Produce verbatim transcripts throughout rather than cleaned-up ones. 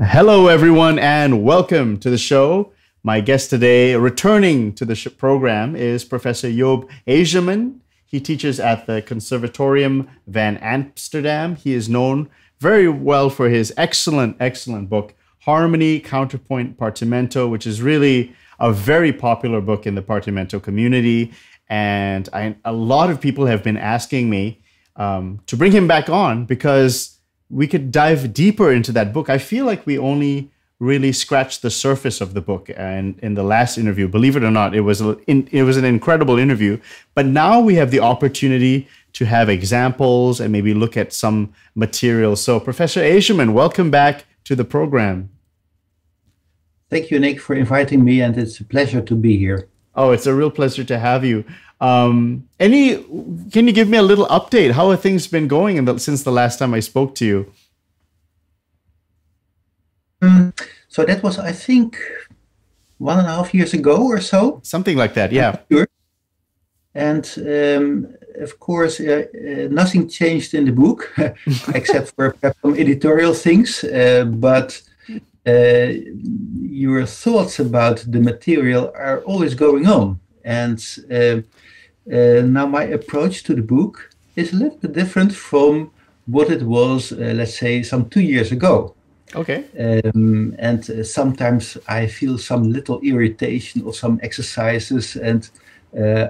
Hello, everyone, and welcome to the show. My guest today, returning to the program, is Professor Job IJzerman. He teaches at the Conservatorium van Amsterdam. He is known very well for his excellent, excellent book, Harmony, Counterpoint, Partimento, which is really a very popular book in the Partimento community. And I, a lot of people have been asking me um, to bring him back on because we could dive deeper into that book. I feel like we only really scratched the surface of the book. And in the last interview, believe it or not, it was, in, it was an incredible interview. But now we have the opportunity to have examples and maybe look at some material. So Professor IJzerman, welcome back to the program. Thank you, Nick, for inviting me. And it's a pleasure to be here. Oh, it's a real pleasure to have you. Um, any, can you give me a little update? How have things been going in the, since the last time I spoke to you? Um, so that was, I think, one and a half years ago or so. Something like that, yeah. And um, of course, uh, uh, nothing changed in the book, except for some editorial things. Uh, but uh, your thoughts about the material are always going on. And uh, uh, now my approach to the book is a little bit different from what it was, uh, let's say, some two years ago. Okay. Um, and uh, sometimes I feel some little irritation or some exercises, and uh,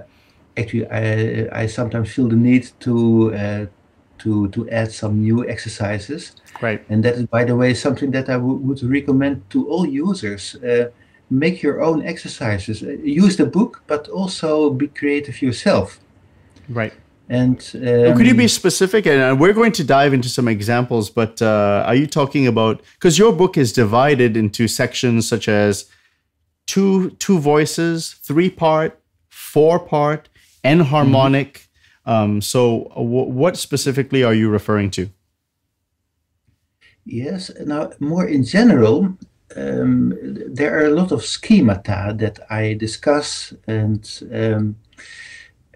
actually I, I sometimes feel the need to uh, to to add some new exercises. Right. And that is, by the way, something that I would recommend to all users. Uh, Make your own exercises. Use the book, but also be creative yourself. Right. And um, could you be specific? And we're going to dive into some examples, but uh, are you talking about, because your book is divided into sections such as two two voices, three part, four part, and harmonic. Mm -hmm. um, so, w what specifically are you referring to? Yes. Now, more in general. Um, there are a lot of schemata that I discuss, and um,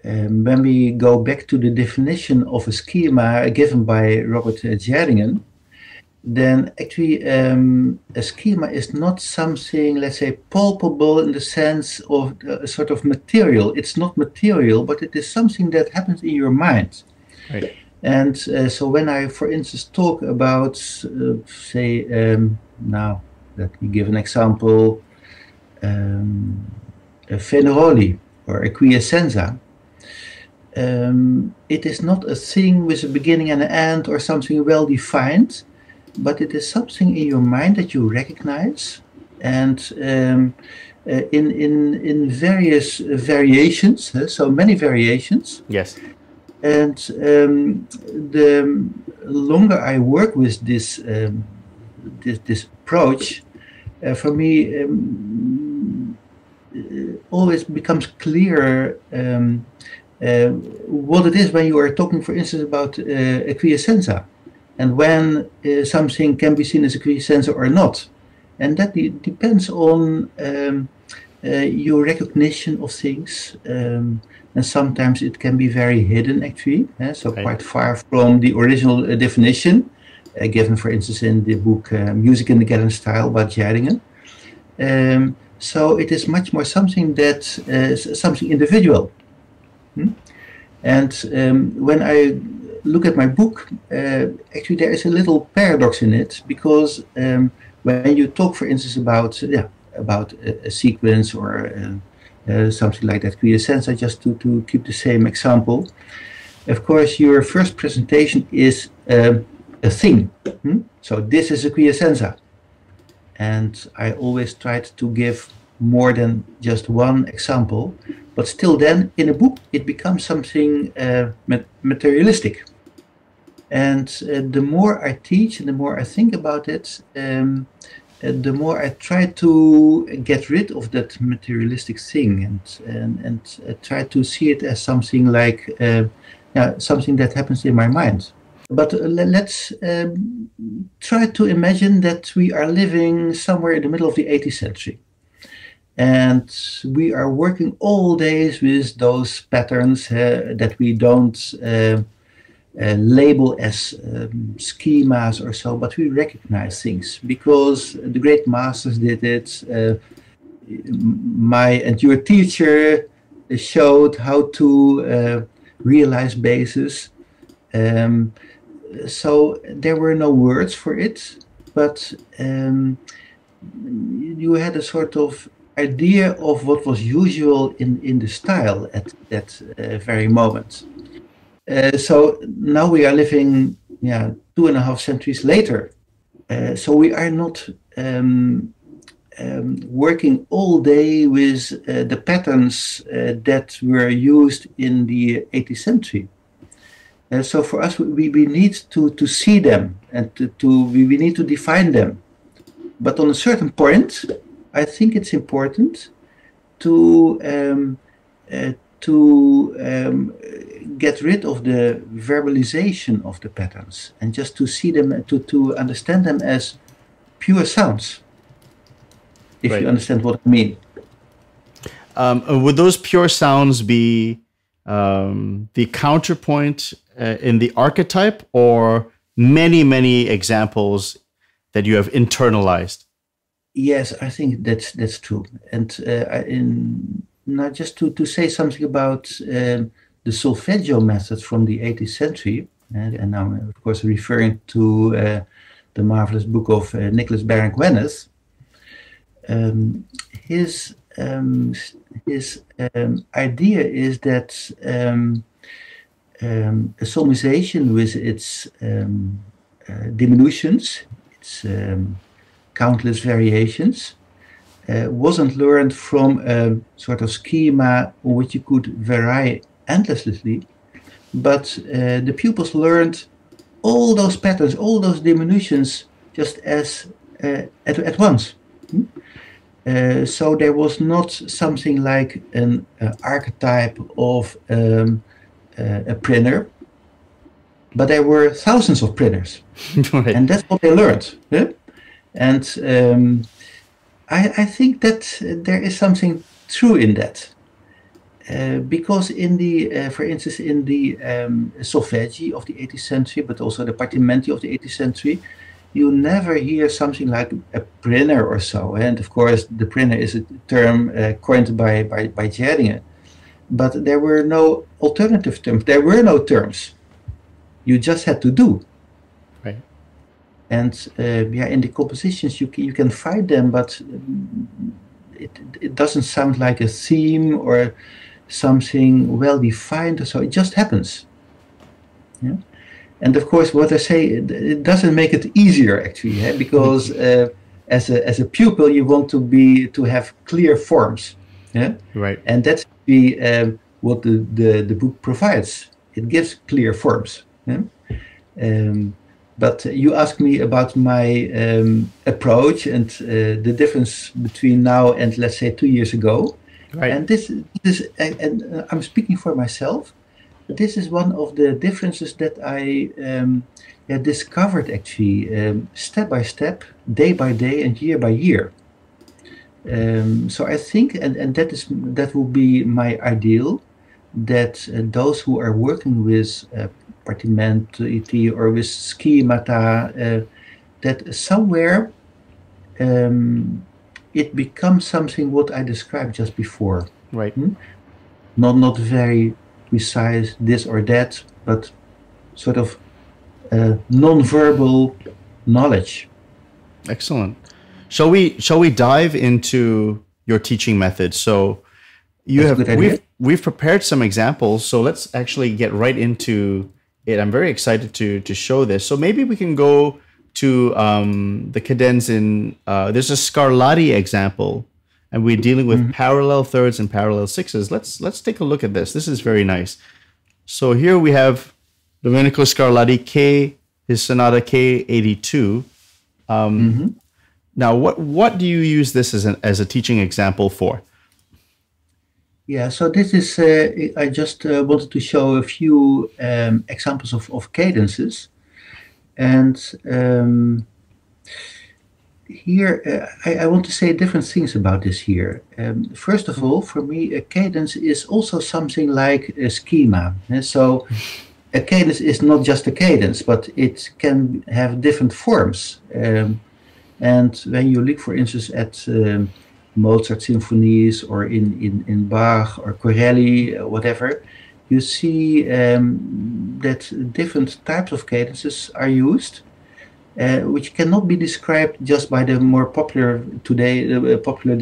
um, when we go back to the definition of a schema given by Robert Gjerdingen, then actually um, a schema is not something, let's say, palpable in the sense of a sort of material. It's not material, but it is something that happens in your mind. Right. And uh, so when I, for instance, talk about, uh, say, um, now, let me give an example, um, a Fenaroli or a quiescenza. Um, it is not a thing with a beginning and an end or something well defined, but it is something in your mind that you recognize, and um, uh, in in in various uh, variations, uh, so many variations. Yes. And um, the longer I work with this um, this this approach, uh, for me, um, always becomes clearer um, uh, what it is when you are talking, for instance, about uh, a quiescenza, and when uh, something can be seen as a quiescenza or not. And that de depends on um, uh, your recognition of things, um, and sometimes it can be very hidden, actually, eh? So right. Quite far from the original uh, definition. Uh, given, for instance, in the book uh, Music in the Galant Style by Gjerdingen. Um, so it is much more something that uh, is something individual. Hmm? And um, when I look at my book, uh, actually there is a little paradox in it, because um, when you talk, for instance, about yeah, about a, a sequence or uh, uh, something like that, quiescenza, just to, to keep the same example, of course your first presentation is uh, a thing. Hmm? So this is a quiescenza. And I always tried to give more than just one example, but still then in a book it becomes something uh, materialistic. And uh, the more I teach and the more I think about it, um, uh, the more I try to get rid of that materialistic thing and and, and uh, try to see it as something like uh, uh, something that happens in my mind. But uh, let's um, try to imagine that we are living somewhere in the middle of the eighteenth century. And we are working all days with those patterns uh, that we don't uh, uh, label as um, schemas or so, but we recognize things because the great masters did it. Uh, my and your teacher showed how to uh, realize bases. Um, so there were no words for it, but um, you had a sort of idea of what was usual in, in the style at that uh, very moment. Uh, so now we are living yeah, two and a half centuries later. Uh, so we are not um, um, working all day with uh, the patterns uh, that were used in the eighteenth century. Uh, so for us, we, we need to, to see them and to, to we, we need to define them. But on a certain point, I think it's important to um, uh, to um, get rid of the verbalization of the patterns and just to see them, to, to understand them as pure sounds, if right. you understand what I mean. Um, would those pure sounds be um, the counterpoint uh, in the archetype, or many, many examples that you have internalized? Yes, I think that's that's true, and uh, in, now just to, to say something about um, the solfeggio method from the eighteenth century, and, and I'm of course referring to uh, the marvelous book of uh, Nicholas Baragwanath. Um, his um, his um, idea is that um, um, a solmization with its um, uh, diminutions, its um, countless variations, uh, wasn't learned from a sort of schema which you could vary endlessly, but uh, the pupils learned all those patterns, all those diminutions, just as uh, at, at once. Uh, so there was not something like an uh, archetype of um, uh, a printer, but there were thousands of printers, right. and that's what they learned. Yeah? And um, I, I think that there is something true in that, uh, because in the, uh, for instance, in the um, solfeggi of the eighteenth century, but also the Partimenti of the eighteenth century, you never hear something like a printer or so. And of course, the printer is a term uh, coined by by, by Gjerdingen, but there were no alternative terms. There were no terms. You just had to do. And uh, yeah, in the compositions you can, you can find them, but it, it doesn't sound like a theme or something well defined. So it just happens. Yeah? And of course, what I say, it, it doesn't make it easier actually, yeah? because uh, as a as a pupil you want to be to have clear forms. Yeah, right. And that's the um, what the, the the book provides. It gives clear forms. Yeah. Um, But you asked me about my um, approach and uh, the difference between now and, let's say, two years ago. Right. And this, this, and I'm speaking for myself. This is one of the differences that I um, yeah, discovered actually, um, step by step, day by day, and year by year. Um, so I think, and, and that is that will be my ideal, that uh, those who are working with Uh, Partimenti or with schemata, uh, that somewhere um, it becomes something what I described just before. Right. Hmm? Not not very precise this or that, but sort of uh, non-verbal knowledge. Excellent. Shall we shall we dive into your teaching method? So you That's have we've we've prepared some examples. So let's actually get right into it. I'm very excited to to show this. So maybe we can go to um, the cadenza in, uh, there's a Scarlatti example, and we're dealing with mm-hmm. parallel thirds and parallel sixes. Let's let's take a look at this. This is very nice. So here we have Domenico Scarlatti K, his sonata K eighty-two. Um, mm-hmm. Now, what what do you use this as an as a teaching example for? Yeah, so this is uh, I just uh, wanted to show a few um, examples of of cadences, and um, here uh, I, I want to say different things about this here. Um, first of all, for me, a cadence is also something like a schema. And so. A cadence is not just a cadence, but it can have different forms. Um, and when you look, for instance, at um, Mozart symphonies or in, in, in Bach or Corelli, or whatever, you see um, that different types of cadences are used, uh, which cannot be described just by the more popular today, uh, popular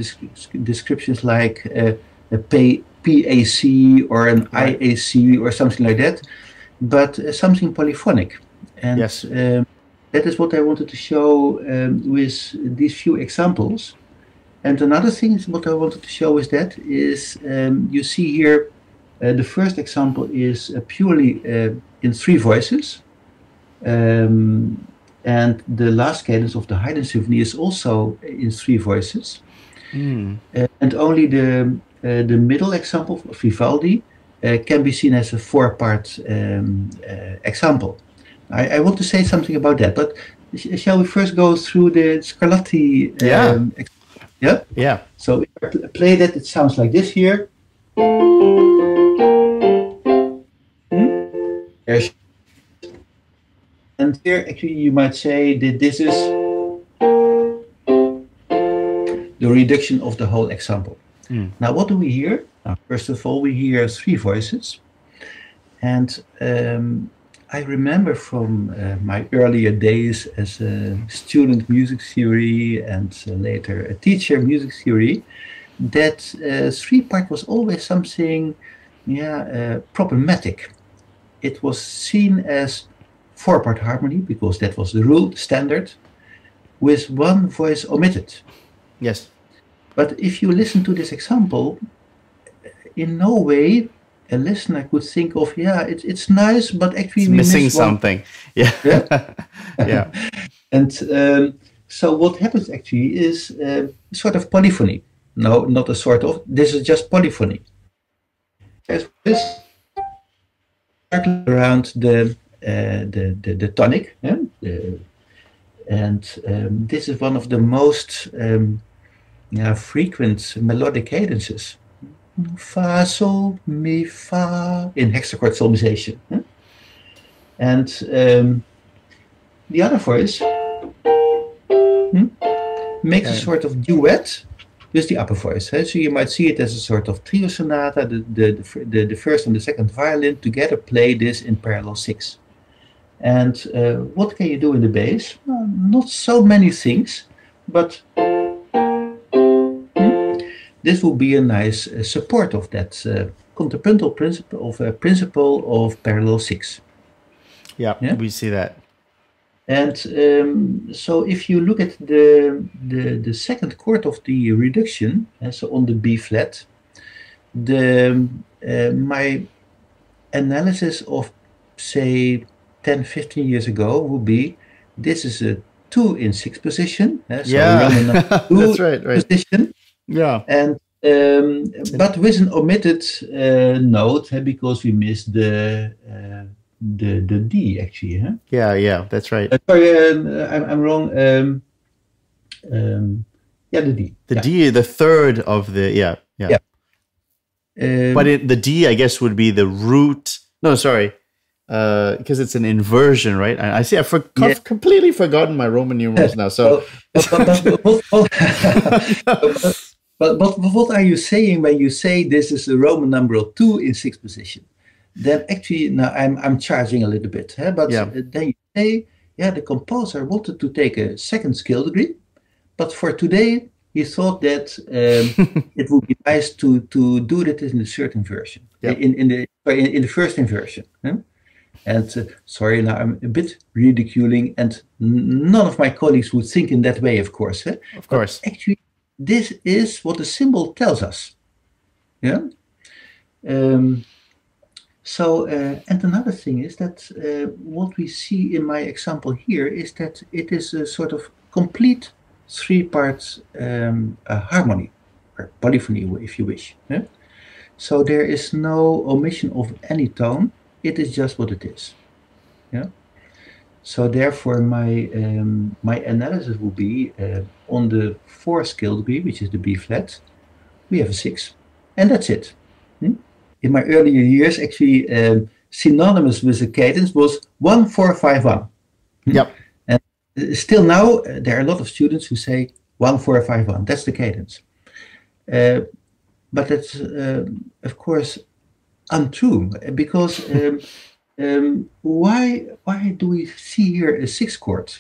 descriptions like uh, a P A C or an I A C or something like that. But uh, something polyphonic, and yes. um, that is what I wanted to show um, with these few examples. And another thing is what I wanted to show is that is um, you see here uh, the first example is uh, purely uh, in three voices, um, and the last cadence of the Haydn symphony is also in three voices, mm. uh, and only the uh, the middle example of Vivaldi. Uh, can be seen as a four-part um, uh, example. I, I want to say something about that, but sh shall we first go through the Scarlatti? Um, yeah. Yeah. Yeah. So if I pl play that, it sounds like this here. Hmm? And here, actually, you might say that this is the reduction of the whole example. Mm. Now, what do we hear? Now, first of all, we hear three voices, and um, I remember from uh, my earlier days as a student music theory and uh, later a teacher music theory, that uh, three-part was always something, yeah, uh, problematic. It was seen as four-part harmony because that was the rule, the standard, with one voice omitted. Yes. But if you listen to this example, in no way a listener could think of, yeah, it's it's nice, but actually it's we missing miss something. Yeah, yeah. yeah. And um, so what happens actually is uh, sort of polyphony. No, not a sort of. This is just polyphony. There's this around the uh, the, the the tonic, yeah? the, and um, this is one of the most um, yeah, frequent melodic cadences. Fa, sol, mi, fa, in hexachord solmization. And um, the other voice hmm, makes okay. a sort of duet with the upper voice. Huh? So you might see it as a sort of trio sonata, the, the, the, the, the first and the second violin together play this in parallel six. And uh, what can you do in the bass? Well, not so many things, but this would be a nice uh, support of that uh, contrapuntal principle of uh, principle of parallel six. Yeah, yeah, we see that. And um, so, if you look at the the, the second chord of the reduction, uh, so on the B flat, the uh, my analysis of say ten, fifteen years ago would be this is a two in six position. Uh, so yeah, that's right, right. Position. Yeah, and um, but with an omitted uh, note huh, because we missed the uh, the the D actually. Huh? Yeah, yeah, that's right. Uh, sorry, uh, I'm I'm wrong. Um, um, yeah, the D. The yeah. D, the third of the yeah yeah. yeah. Um, but it, the D, I guess, would be the root. No, sorry, because uh, it's an inversion, right? I, I see. I've for yeah. completely forgotten my Roman numerals now. So. But, but what are you saying when you say this is a Roman numeral two in sixth position? Then actually, now I'm, I'm charging a little bit, huh? But yeah. then you say, yeah, the composer wanted to take a second skill degree, but for today, he thought that um, it would be nice to, to do that in the third inversion, yeah. in, in, the, in, in the first inversion. Huh? And uh, sorry, now I'm a bit ridiculing, and none of my colleagues would think in that way, of course. Huh? Of course. But actually, this is what the symbol tells us. Yeah. Um, So, uh, and another thing is that uh, what we see in my example here is that it is a sort of complete three-part um, uh, harmony, or polyphony if you wish. Yeah? So there is no omission of any tone, it is just what it is. Yeah? So therefore my, um, my analysis will be uh, on the fourth scale degree, which is the B flat, we have a six, and that's it. Hmm? In my earlier years, actually, um, synonymous with the cadence was one, four, five, one. Yep. And still now, uh, there are a lot of students who say one, four, five, one. That's the cadence. Uh, but that's, uh, of course, untrue, because um, um, why why do we see here a sixth chord?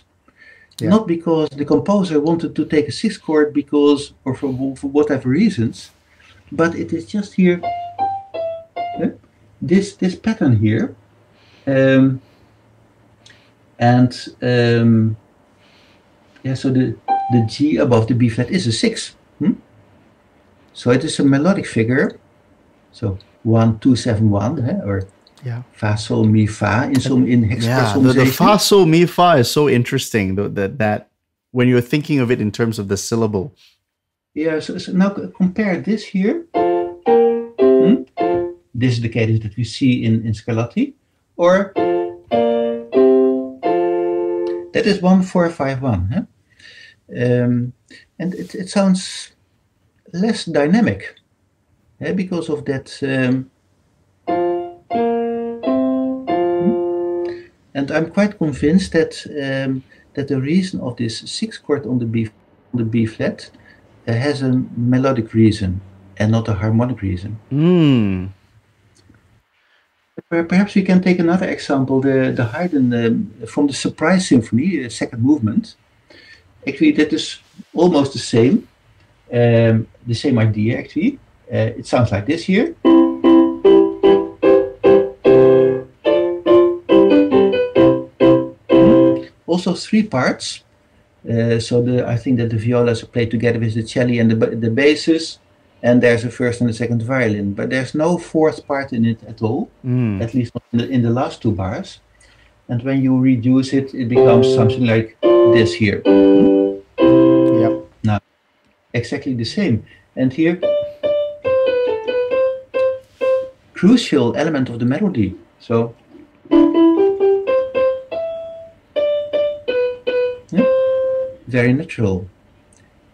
Yeah. Not because the composer wanted to take a sixth chord because, or for, for whatever reasons, but it is just here. This this pattern here, um, and um, yeah, so the the G above the B flat is a six, hmm? So it is a melodic figure, so one two seven one, eh? Or yeah, fa sol mi fa in some in hexadecimal. Yeah, the, the fa sol mi fa is so interesting though, that that when you're thinking of it in terms of the syllable. Yeah, so, so now compare this here. Hmm? This is the cadence that we see in, in Scarlatti, or that is one four five one, huh? Um, and it, it sounds less dynamic, eh? Because of that. Um, and I'm quite convinced that um, that the reason of this sixth chord on the B on the B flat uh, has a melodic reason and not a harmonic reason. Mm. Perhaps we can take another example, the, the Haydn um, from the Surprise Symphony, the second movement. Actually, that is almost the same, um, the same idea actually. Uh, it sounds like this here. Also three parts. Uh, so the, I think that the violas are played together with the cello and the, the basses. And there's a first and a second violin, but there's no fourth part in it at all, mm. At least in the, in the last two bars. And when you reduce it, it becomes something like this here. Yep. Now, exactly the same. And here, crucial element of the melody. So, yeah, very natural.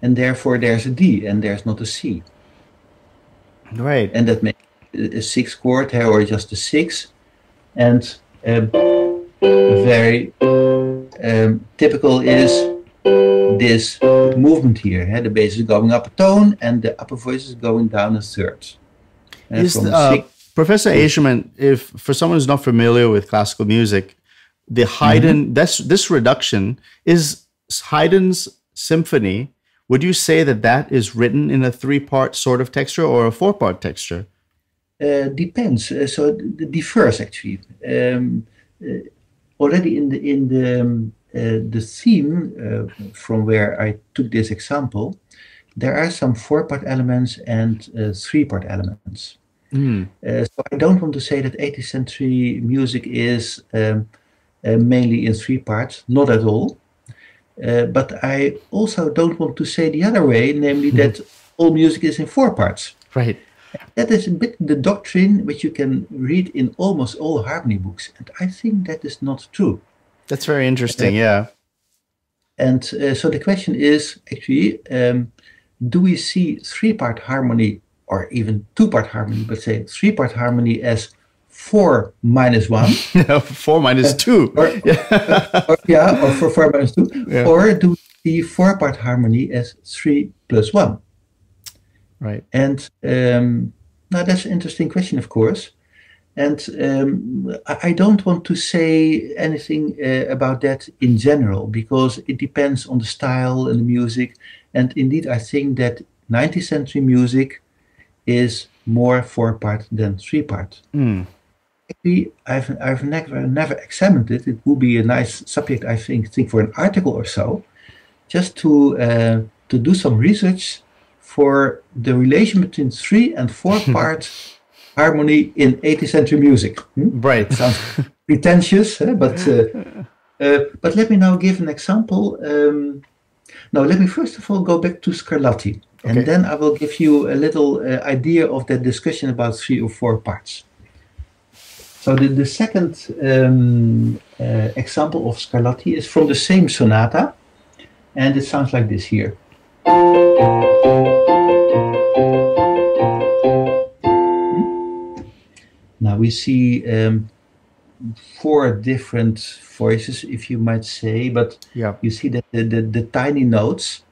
And therefore, there's a D and there's not a C. Right, and that makes a six chord here, or just a six, and um, very um, typical is this movement here. Huh? The bass is going up a tone, and the upper voice is going down a third. Uh, is, uh, Professor Ijzerman, if for someone who's not familiar with classical music, the Haydn, mm-hmm. that's this reduction is Haydn's symphony. Would you say that that is written in a three-part sort of texture or a four-part texture? Uh, depends. Uh, so it differs actually. Um, uh, already in the in the um, uh, the theme uh, from where I took this example, there are some four-part elements and uh, three-part elements. Mm. Uh, so I don't want to say that eighteenth century music is um, uh, mainly in three parts. Not at all. Uh, but I also don't want to say the other way, namely mm. that all music is in four parts. Right. That is a bit the doctrine which you can read in almost all harmony books, and I think that is not true. That's very interesting, uh, yeah. And uh, so the question is actually, um, do we see three-part harmony, or even two-part harmony, but say three-part harmony as four minus one, four minus two, or, yeah, or, or, yeah, or for four minus two, yeah. Or do we see four-part harmony as three plus one? Right. And um, now that's an interesting question, of course. And um, I, I don't want to say anything uh, about that in general because it depends on the style and the music. And indeed, I think that nineteenth century music is more four-part than three-part. Mm. Actually, I've, I've never, never examined it. It would be a nice subject, I think, think for an article or so, just to uh, to do some research for the relation between three and four part Harmony in eighteenth century Music. Hmm? Right. Sounds pretentious, eh? but uh, uh, but let me now give an example. Um, now, let me first of all go back to Scarlatti, and okay. then I will give you a little uh, idea of that discussion about three or four parts. So the, the second um, uh, example of Scarlatti is from the same sonata, and it sounds like this here. Now we see um, four different voices, if you might say, but yeah. you see that the, the, the tiny notes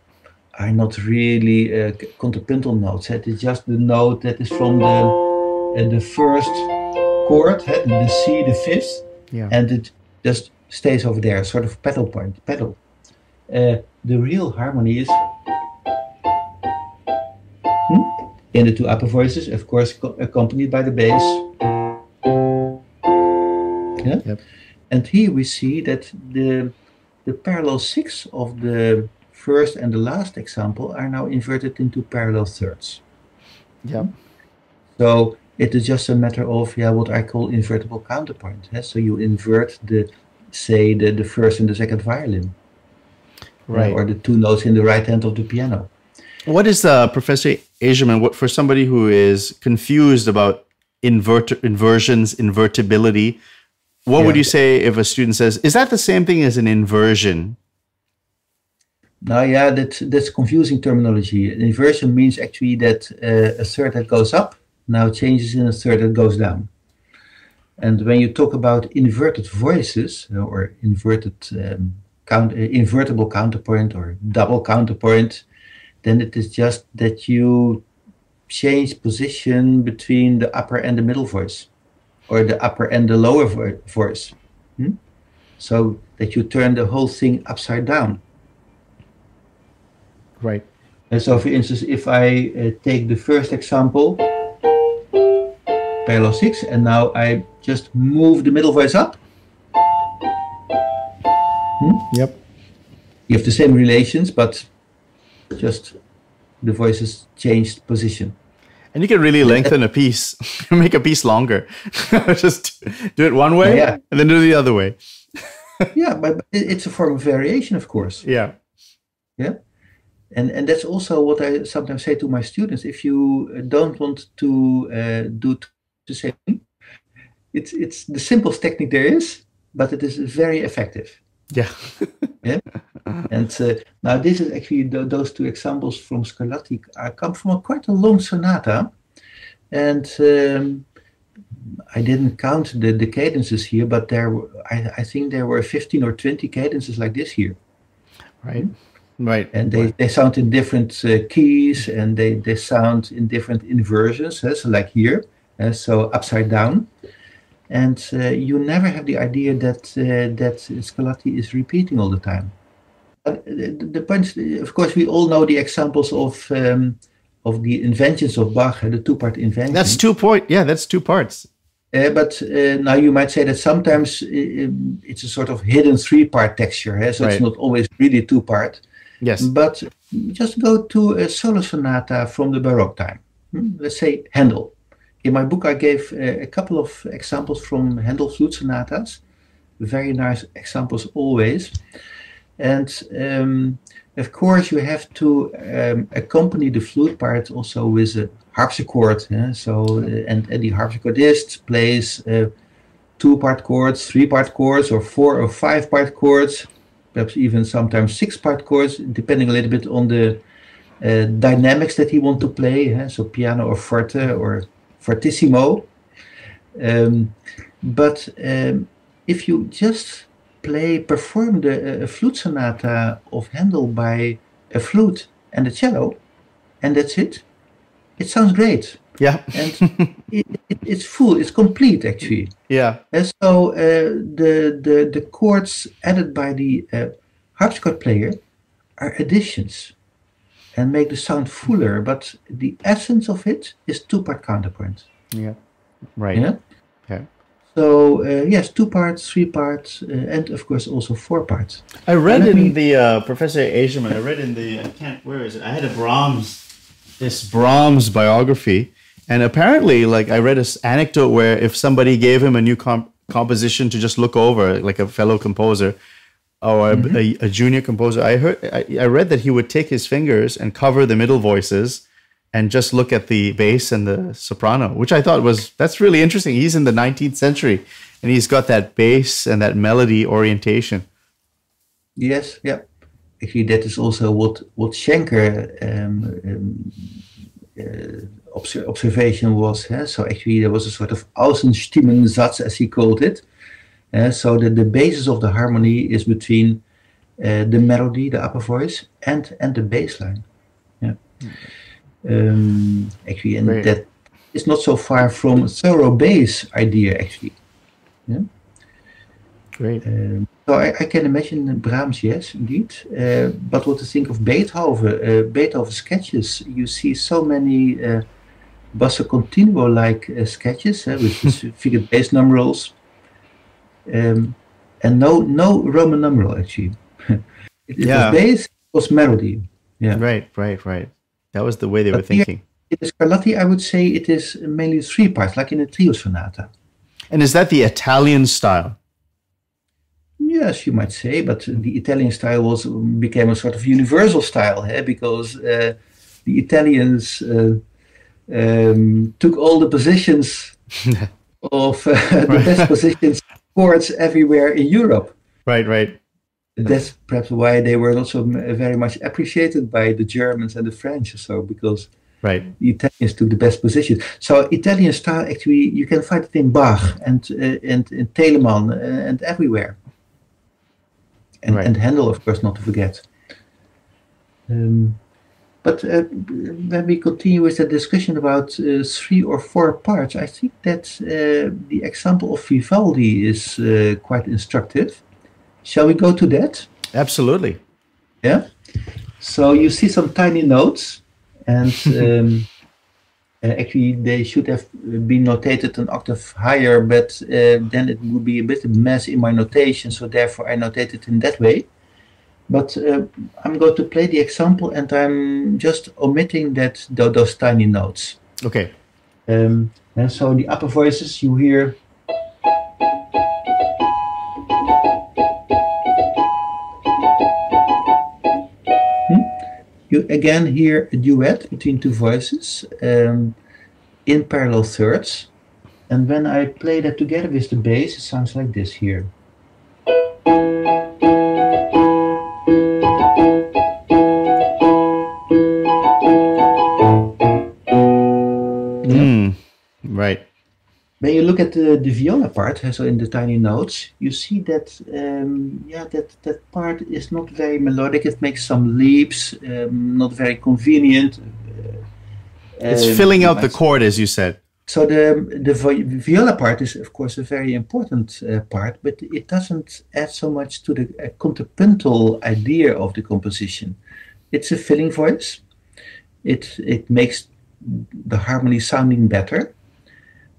are not really uh, contrapuntal notes. It is just the note that is from the uh, the first chord, the C, the fifth, yeah. and it just stays over there, sort of pedal point, pedal. Uh, the real harmony is hmm? in the two upper voices, of course, co accompanied by the bass. Yeah? Yep. And here we see that the the parallel sixths of the first and the last example are now inverted into parallel thirds. Yeah. So it is just a matter of yeah, what I call invertible counterpoint. Yeah? So you invert the say the, the first and the second violin, right, or the two notes in the right hand of the piano. What is uh, Professor IJzerman? What for somebody who is confused about invert inversions, invertibility? What yeah. would you say if a student says, "Is that the same thing as an inversion?" No, yeah, that's that's confusing terminology. An inversion means actually that uh, a third that goes up now changes in a third that goes down. And when you talk about inverted voices or inverted um, count, uh, invertible counterpoint or double counterpoint, then it is just that you change position between the upper and the middle voice, or the upper and the lower vo voice. Hmm? So that you turn the whole thing upside down. Right. And so, for instance, if I uh, take the first example, parallel six, and now I just move the middle voice up. Hmm? Yep. You have the same relations, but just the voices changed position. And you can really lengthen a piece, make a piece longer. Just do it one way yeah. and then do it the other way. Yeah, but it's a form of variation, of course. Yeah. Yeah. And and that's also what I sometimes say to my students. If you don't want to uh, do the same thing, it's it's the simplest technique there is, but it is very effective. Yeah. Yeah. And uh, now this is actually th those two examples from Scarlatti are come from a, quite a long sonata, and um, I didn't count the, the cadences here, but there were, I, I think there were fifteen or twenty cadences like this here. Right. Right. And they, right. they sound in different uh, keys, and they, they sound in different inversions, eh? So like here, eh? So upside down. And uh, you never have the idea that uh, that Scarlatti is repeating all the time. Uh, the, the point, of course, we all know the examples of um, of the inventions of Bach, the two-part invention. That's two point. Yeah, that's two parts. Uh, but uh, now you might say that sometimes it's a sort of hidden three-part texture, eh? So right. it's not always really two-part. Yes. But just go to a solo sonata from the Baroque time. Hmm? Let's say Handel. In my book, I gave uh, a couple of examples from Handel flute sonatas. Very nice examples always. And um, of course, you have to um, accompany the flute part also with a harpsichord. Yeah? So, uh, and, and the harpsichordist plays uh, two-part chords, three-part chords, or four or five-part chords. Perhaps even sometimes six-part chords, depending a little bit on the uh, dynamics that he wants to play, eh? So piano or forte or fortissimo. Um, but um, if you just play, perform the uh, flute sonata of Handel by a flute and a cello, and that's it, it sounds great. Yeah. And it, it, it's full, it's complete actually. Yeah. And so uh, the, the, the chords added by the uh, harpsichord player are additions and make the sound fuller, but the essence of it is two-part counterpoint. Yeah. Right. Yeah. Yeah. So uh, yes, two parts, three parts, uh, and of course also four parts. I read in the, uh, Professor IJzerman, I read in the, I can't, where is it? I had a Brahms, this Brahms biography. And apparently, like, I read an anecdote where if somebody gave him a new comp composition to just look over, like a fellow composer or a, mm-hmm. a, a junior composer, I heard, I, I read that he would take his fingers and cover the middle voices and just look at the bass and the soprano, which I thought was, that's really interesting. He's in the nineteenth century and he's got that bass and that melody orientation. Yes, yeah. Actually, that is also what, what Schenker um, um, uh, observation was. Huh? So actually there was a sort of Außenstimmensatz, as he called it. Uh, so that the basis of the harmony is between uh, the melody, the upper voice, and, and the bass line. Yeah. Um, actually, and right. that is not so far from a thorough bass idea, actually. Yeah. Great. Um, so I, I can imagine Brahms, yes, indeed. Uh, but what to think of Beethoven? Uh, Beethoven's sketches, you see so many uh, basso continuo-like uh, sketches uh, with figured bass numerals, um, and no no Roman numeral actually. it yeah. was bass, it was melody. Yeah. Right, right, right. That was the way they but were thinking. Here, in Scarlatti, I would say it is mainly three parts, like in a trio sonata. And is that the Italian style? Yes, you might say, but the Italian style was became a sort of universal style, eh? Because uh, the Italians uh, um, took all the positions of uh, the right. best positions chords everywhere in Europe. Right, right. That's perhaps why they were also very much appreciated by the Germans and the French, or so because right. the Italians took the best positions. So Italian style, actually, you can find it in Bach and uh, and, and Telemann uh, and everywhere. And, right. and Handel, of course, not to forget. Um, but uh, when we continue with the discussion about uh, three or four parts, I think that uh, the example of Vivaldi is uh, quite instructive. Shall we go to that? Absolutely. Yeah. So you see some tiny notes, and um, actually they should have been notated an octave higher, but uh, then it would be a bit of a mess in my notation, so therefore I notated in that way. But uh, I'm going to play the example and I'm just omitting that those tiny notes. Okay. Um, and so the upper voices you hear. You again hear a duet between two voices um, in parallel thirds, and when I play that together with the bass, it sounds like this here. Mm, right. When you look at the, the viola part, so in the tiny notes, you see that um, yeah, that, that part is not very melodic. It makes some leaps, um, not very convenient. Uh, it's um, filling out the chord, as you said. So the, the viola part is, of course, a very important uh, part, but it doesn't add so much to the uh, contrapuntal idea of the composition. It's a filling voice. It, it makes the harmony sounding better.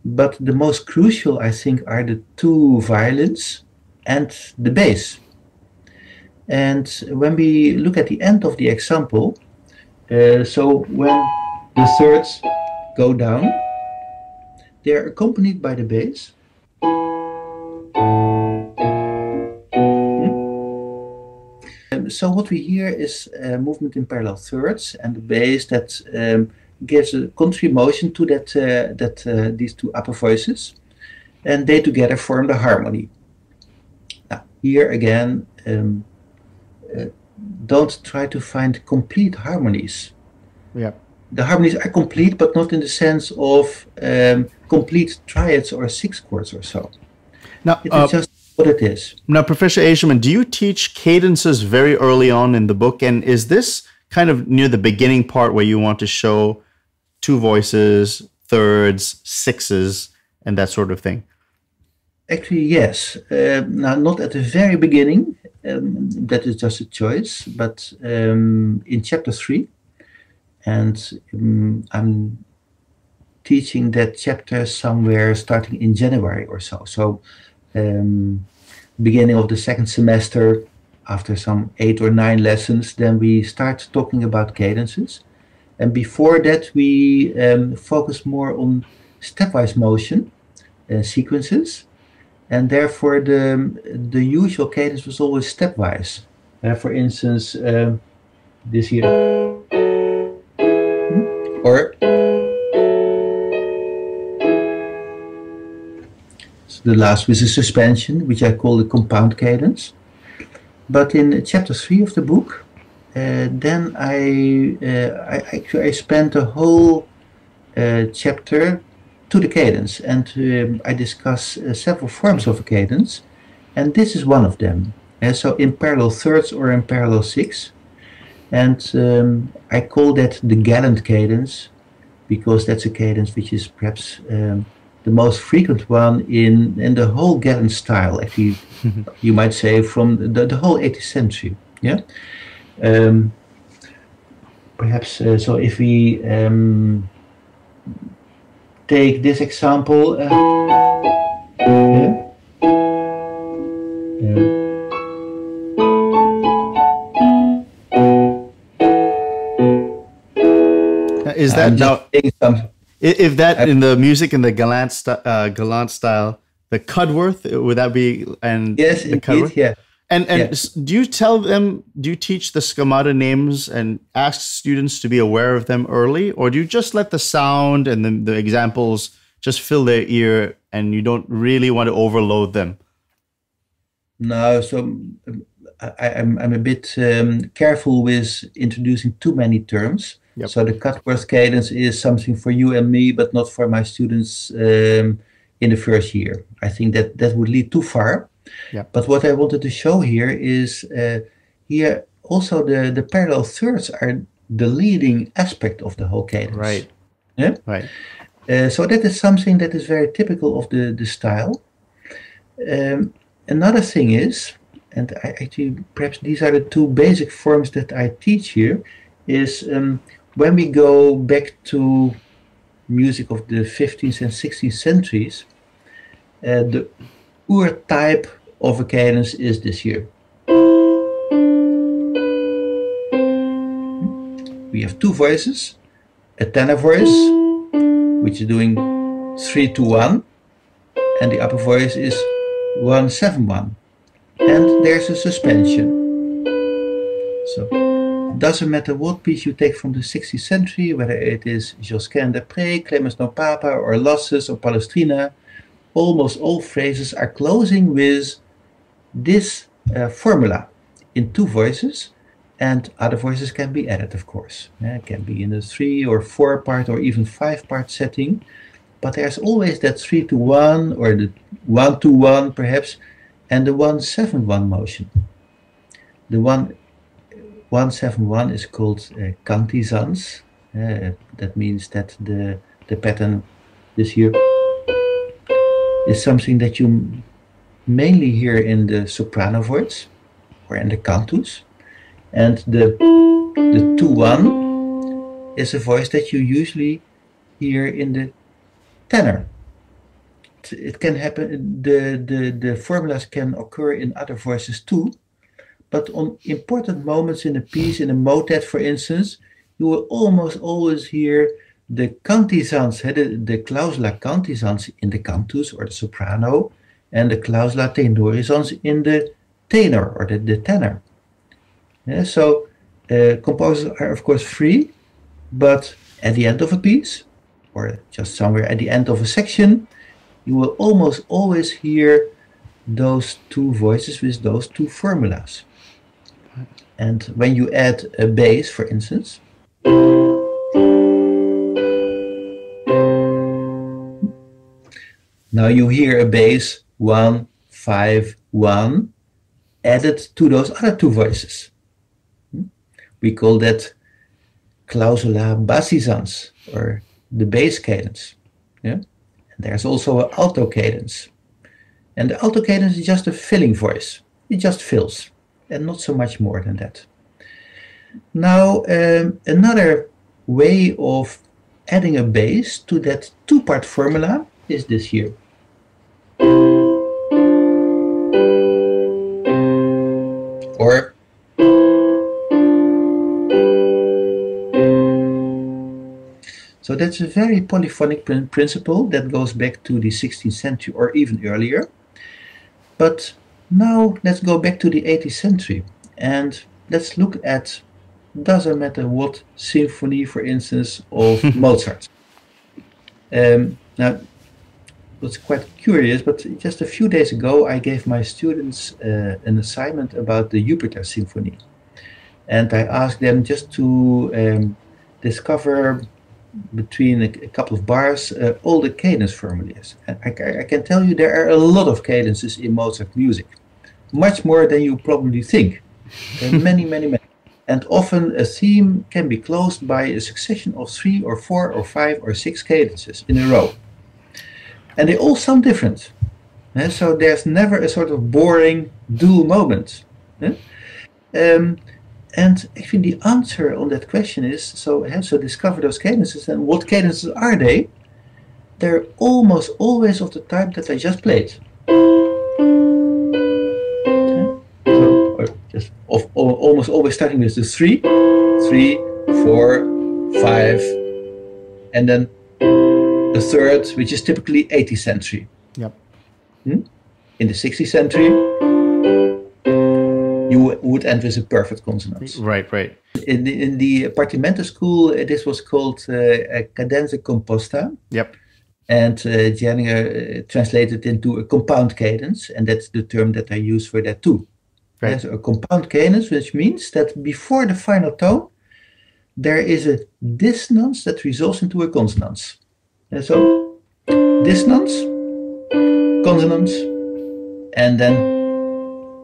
But the most crucial, I think, are the two violins and the bass. And when we look at the end of the example, uh, so when the thirds go down, they are accompanied by the bass. Um, so what we hear is a movement in parallel thirds and the bass that um, gives a contrary motion to that uh, that uh, these two upper voices, and they together form the harmony. Now, here again, um, uh, don't try to find complete harmonies. Yeah, the harmonies are complete, but not in the sense of um, complete triads or six chords or so. Now, it's uh, just what it is. Now, Professor IJzerman, do you teach cadences very early on in the book, and is this kind of near the beginning part where you want to show two voices, thirds, sixes, and that sort of thing? Actually, yes. Uh, now, not at the very beginning. Um, that is just a choice. But um, in chapter three, and um, I'm teaching that chapter somewhere starting in January or so. So, um, beginning of the second semester, after some eight or nine lessons, then we start talking about cadences. And before that, we um, focused more on stepwise motion uh, sequences. And therefore, the, the usual cadence was always stepwise. Uh, for instance, um, this here. Or. So the last was a suspension, which I call the compound cadence. But in chapter three of the book, uh, then I, uh, I actually I spent the whole uh, chapter to the cadence, and um, I discuss uh, several forms of a cadence, and this is one of them. Uh, so in parallel thirds or in parallel six, and um, I call that the galant cadence, because that's a cadence which is perhaps um, the most frequent one in, in the whole galant style, actually, you might say, from the, the whole eighteenth century. Yeah, um, perhaps uh, so if we um, take this example, uh, yeah. Yeah. Is that now, if that I'm, in the music in the galant uh, galant style, the Cudworth, would that be? And yes, the indeed, yeah. And and yeah. Do you tell them? Do you teach the schemata names and ask students to be aware of them early, or do you just let the sound and the, the examples just fill their ear, and you don't really want to overload them? No, so um, I, I'm I'm a bit um, careful with introducing too many terms. Yep. So the Cudworth cadence is something for you and me, but not for my students um, in the first year. I think that that would lead too far. Yep. But what I wanted to show here is uh, here also the, the parallel thirds are the leading aspect of the whole cadence. Right. Yeah? Right. Uh, so that is something that is very typical of the, the style. Um, another thing is, and I actually perhaps these are the two basic forms that I teach here, is um, when we go back to music of the fifteenth and sixteenth centuries, uh, the ur-type of a cadence is this here. We have two voices, a tenor voice, which is doing three two one, and the upper voice is one seven one. And there's a suspension. So. Doesn't matter what piece you take from the sixteenth century, whether it is Josquin des Prés, Clemens No Papa, or Lassus, or Palestrina, almost all phrases are closing with this uh, formula in two voices, and other voices can be added, of course. Yeah, it can be in a three or four part or even five part setting, but there's always that three to one or the one to one perhaps, and the one seven one motion. The one one seven one is called uh, cantizans. Uh, that means that the, the pattern this here is something that you mainly hear in the soprano voice or in the cantus. And the the two one is a voice that you usually hear in the tenor. It, it can happen, the, the, the formulas can occur in other voices too. But on important moments in a piece, in a motet, for instance, you will almost always hear the cantizans, the, the clausula cantizans in the cantus or the soprano, and the clausula tenorizans in the tenor or the, the tenor. Yeah, so uh, composers are, of course, free, but at the end of a piece, or just somewhere at the end of a section, you will almost always hear those two voices with those two formulas. And when you add a bass, for instance, now you hear a bass one five one added to those other two voices. We call that clausula bassizans, or the bass cadence. Yeah, and there's also an alto cadence, and the alto cadence is just a filling voice. It just fills, and not so much more than that. Now, um, another way of adding a bass to that two-part formula is this here. Or. So that's a very polyphonic prin principle that goes back to the sixteenth century or even earlier. But now let's go back to the eighteenth century and let's look at, doesn't matter what symphony, for instance, of Mozart. Um, now, it's quite curious, but just a few days ago I gave my students uh, an assignment about the Jupiter Symphony. And I asked them just to um, discover between a, a couple of bars uh, all the cadence formulas. I, I, I can tell you there are a lot of cadences in Mozart music, much more than you probably think. There are many, many, many. And often a theme can be closed by a succession of three or four or five or six cadences in a row. And they all sound different. And so there's never a sort of boring dual moment. Um, And actually the answer on that question is, so, so discover those cadences, and what cadences are they? They're almost always of the type that I just played. Okay. So, or just of, or almost always starting with the three, three, four, five, and then the third, which is typically eighteenth century. Yep. Hmm? In the sixteenth century, you would end with a perfect consonant. Right, right. In the, in the Partimento school, uh, this was called uh, cadenza composta. Yep. And uh, Gjerdingen uh, translated into a compound cadence, and that's the term that I use for that too. Right. Yeah, so a compound cadence, which means that before the final tone, there is a dissonance that results into a consonance. And so, dissonance, consonance, and then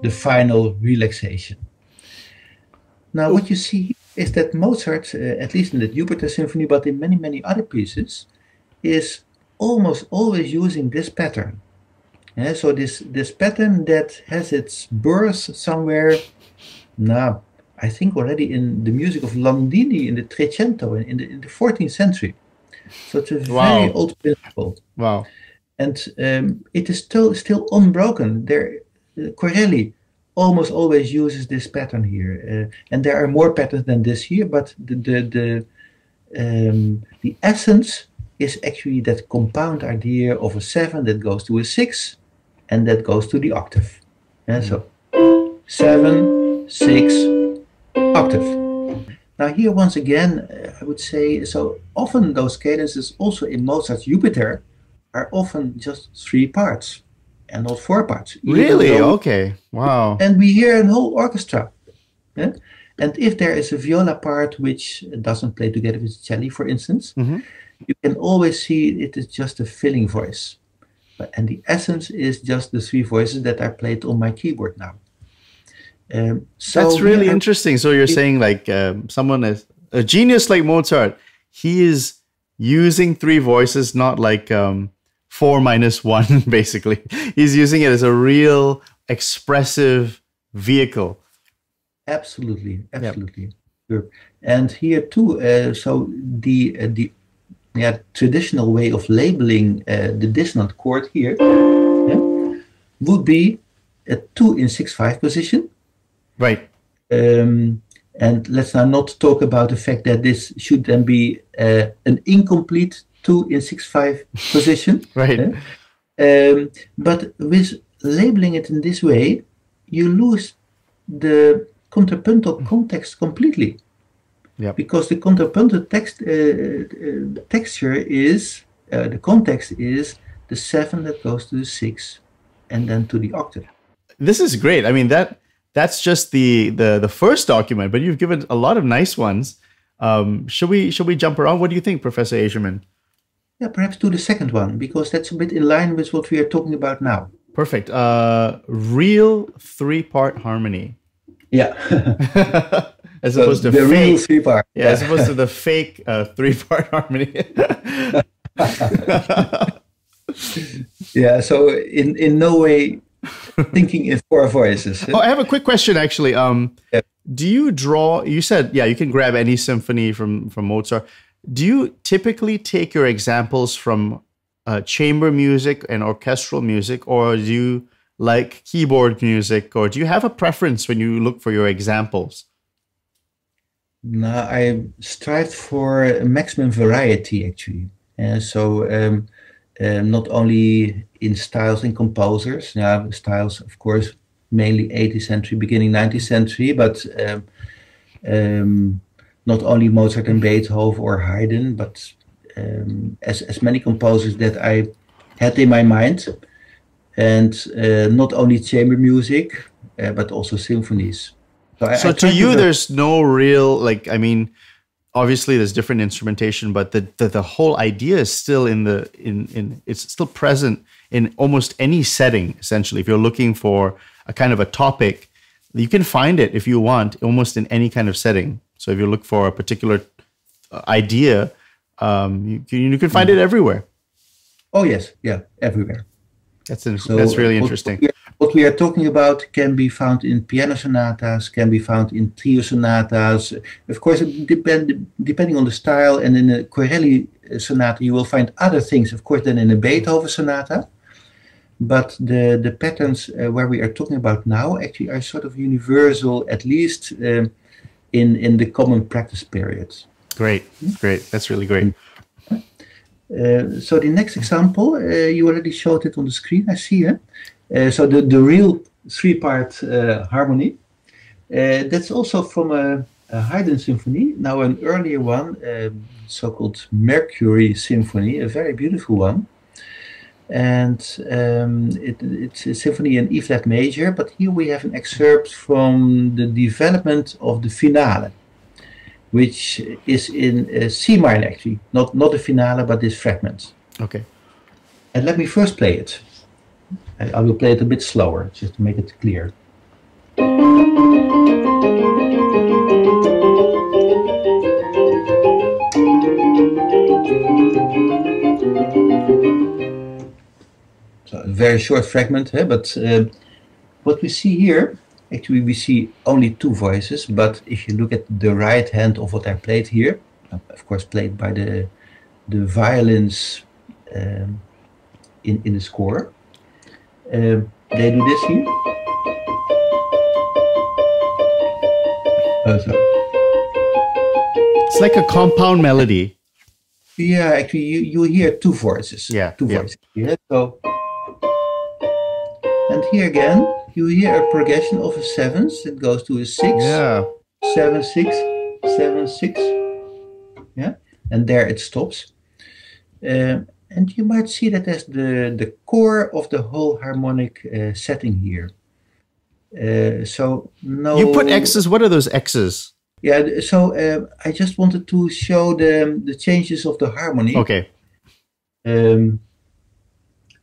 the final relaxation. Now what you see is that Mozart, uh, at least in the Jupiter Symphony, but in many, many other pieces, is almost always using this pattern. Yeah, so this, this pattern that has its birth somewhere, now, I think already in the music of Landini in the Trecento, in, in, the, in the fourteenth century. So it's a wow. very old principle. Wow. And um, it is still, still unbroken. There, Corelli almost always uses this pattern here, uh, and there are more patterns than this here, but the the the, um, the essence is actually that compound idea of a seven that goes to a six, and that goes to the octave. And so seven, six, octave. Now here once again, uh, I would say, so often those cadences also in Mozart's Jupiter are often just three parts. And not four parts. Really? Though, okay. Wow. And we hear a whole orchestra. Yeah? And if there is a viola part which doesn't play together with cello, for instance, mm-hmm. you can always see it is just a filling voice. But, and the essence is just the three voices that are played on my keyboard now. Um, so That's really yeah, interesting. So you're it, saying like um, someone is a genius like Mozart, he is using three voices, not like... Um, Four minus one, basically. He's using it as a real expressive vehicle. Absolutely, absolutely. Yep. And here too, uh, so the uh, the yeah, traditional way of labeling uh, the dissonant chord here yeah, would be a two in six five position. Right. Um, and let's now not talk about the fact that this should then be uh, an incomplete two in six five position. Right. Yeah? Um, but with labeling it in this way, you lose the contrapuntal context completely. Yep. Because the contrapuntal text uh, uh, texture is uh, the context is the seven that goes to the six, and then to the octave. This is great. I mean that that's just the the the first document, but you've given a lot of nice ones. Um, should we should we jump around? What do you think, Professor IJzerman? Yeah, perhaps do the second one, because that's a bit in line with what we are talking about now. Perfect. Uh, real three-part harmony. Yeah. as so opposed to the fake, real three-part. Yeah, yeah, as opposed to the fake uh, three-part harmony. yeah, so in, in no way thinking in four voices. Oh, I have a quick question, actually. Um, yeah. Do you draw, you said, yeah, you can grab any symphony from, from Mozart. Do you typically take your examples from uh, chamber music and orchestral music, or do you like keyboard music, or do you have a preference when you look for your examples? No, I strive for a maximum variety, actually. Uh, so um, uh, not only in styles and composers, now styles, of course, mainly eighteenth century, beginning nineteenth century, but um, um, not only Mozart and Beethoven or Haydn, but um, as, as many composers that I had in my mind. And uh, not only chamber music, uh, but also symphonies. So, I, so I to you, there's no real, like, I mean, obviously there's different instrumentation, but the, the the whole idea is still in the, in in it's still present in almost any setting, essentially. If you're looking for a kind of a topic, you can find it if you want, almost in any kind of setting. So if you look for a particular idea, um, you, you can find it everywhere. Oh, yes. Yeah, everywhere. That's, a, so that's really interesting. What, what we are talking about can be found in piano sonatas, can be found in trio sonatas. Of course, it depend, depending on the style, and in a Corelli sonata you will find other things, of course, than in a Beethoven sonata. But the, the patterns uh, where we are talking about now actually are sort of universal, at least um, in, in the common practice period. Great, great. That's really great. Uh, so the next example, uh, you already showed it on the screen, I see it. Eh? Uh, so the, the real three-part uh, harmony. Uh, that's also from a, a Haydn symphony, now an earlier one, uh, so-called Mercury Symphony, a very beautiful one. And um, it, it's a symphony in E-flat major, but here we have an excerpt from the development of the finale, which is in uh, C minor, actually, not not the finale, but this fragment. Okay. And let me first play it. I, I will play it a bit slower, just to make it clear. So a very short fragment, eh? But uh, what we see here. Actually, we see only two voices, but if you look at the right hand of what I played here, of course played by the the violins um, in, in the score, uh, they do this here. Oh, sorry. It's like a compound melody. Yeah, actually, you, you hear two voices. Yeah, two yeah. voices. Yeah, so. And here again. You hear a progression of a seventh that goes to a six, yeah. seven, six, seven, six, yeah, and there it stops. Um, and you might see that as the the core of the whole harmonic uh, setting here. Uh, so no. You put X's. What are those X's? Yeah. So uh, I just wanted to show the the changes of the harmony. Okay. Um.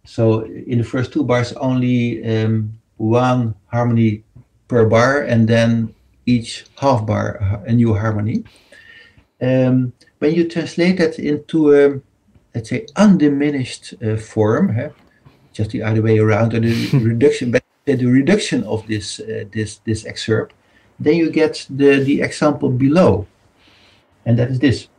So in the first two bars only. Um, one harmony per bar, and then each half bar a new harmony. Um, when you translate that into a, let's say, undiminished uh, form, huh? Just the other way around, or the reduction, but the reduction of this uh, this this excerpt, then you get the the example below, and that is this.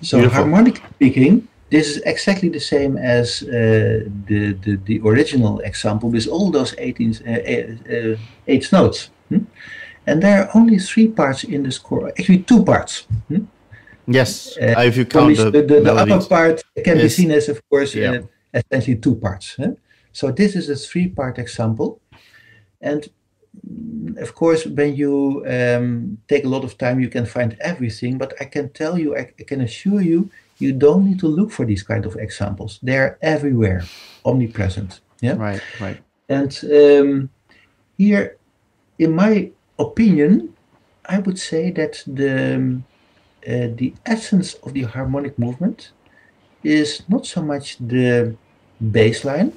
So Beautiful. Harmonically speaking, this is exactly the same as uh, the, the the original example with all those eighteen, uh, eight, uh, eight notes. Hmm? And there are only three parts in the score, actually two parts. Hmm? Yes, uh, if you count the the, the, the upper part can yes. be seen as, of course, yeah. uh, essentially two parts. Huh? So this is a three-part example. And of course, when you um, take a lot of time, you can find everything. But I can tell you, I, I can assure you, you don't need to look for these kind of examples. They're everywhere, omnipresent. Yeah, right, right. And um, here, in my opinion, I would say that the uh, the essence of the harmonic movement is not so much the bass line.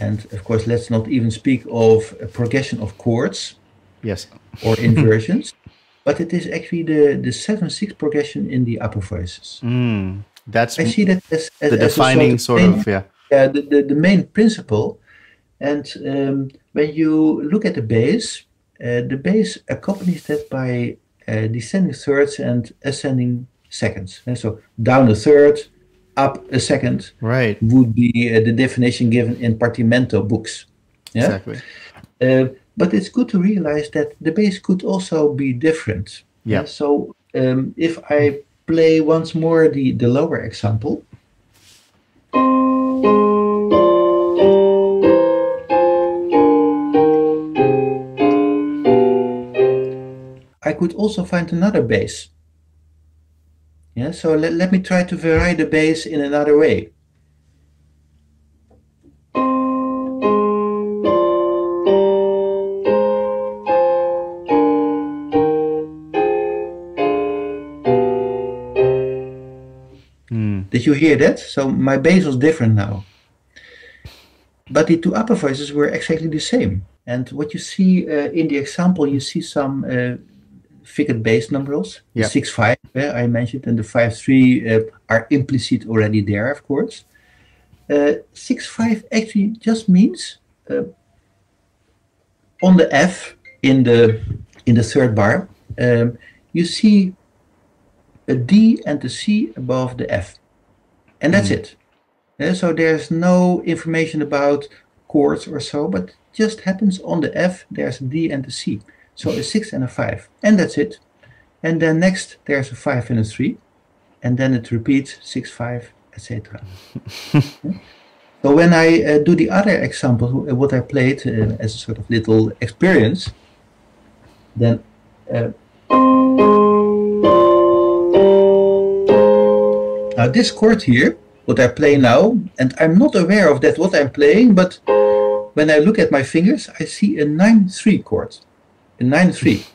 And of course, let's not even speak of a progression of chords, yes, or inversions, but it is actually the the seven six progression in the upper voices. Mm, that's I see that as, as the as defining sort of, sort of main, yeah, yeah, the, the the main principle. And um, when you look at the bass, Uh, the bass accompanies that by uh, descending thirds and ascending seconds. And so down a third, up a second, right, would be uh, the definition given in Partimento books. Yeah? Exactly. Uh, but it's good to realize that the bass could also be different. Yeah. Yeah? So um, if I play once more the, the lower example. I could also find another bass. Yeah, so let, let me try to vary the bass in another way. Mm. Did you hear that? So my bass was different now. But the two upper voices were exactly the same. And what you see uh, in the example, you see some uh, figured bass numerals, yep. six five uh, I mentioned, and the five three uh, are implicit already there, of course. Uh, six five actually just means uh, on the F in the in the third bar, um, you see a D and a C above the F, and that's mm. it. Uh, so there's no information about chords or so, but just happens on the F. There's a D and a C. So a six and a five, and that's it. And then next there's a five and a three, and then it repeats six, five, et cetera. So when I uh, do the other example, what I played uh, as a sort of little experience, then uh, now this chord here, what I play now, and I'm not aware of that what I'm playing, but when I look at my fingers, I see a nine three chord. A nine three.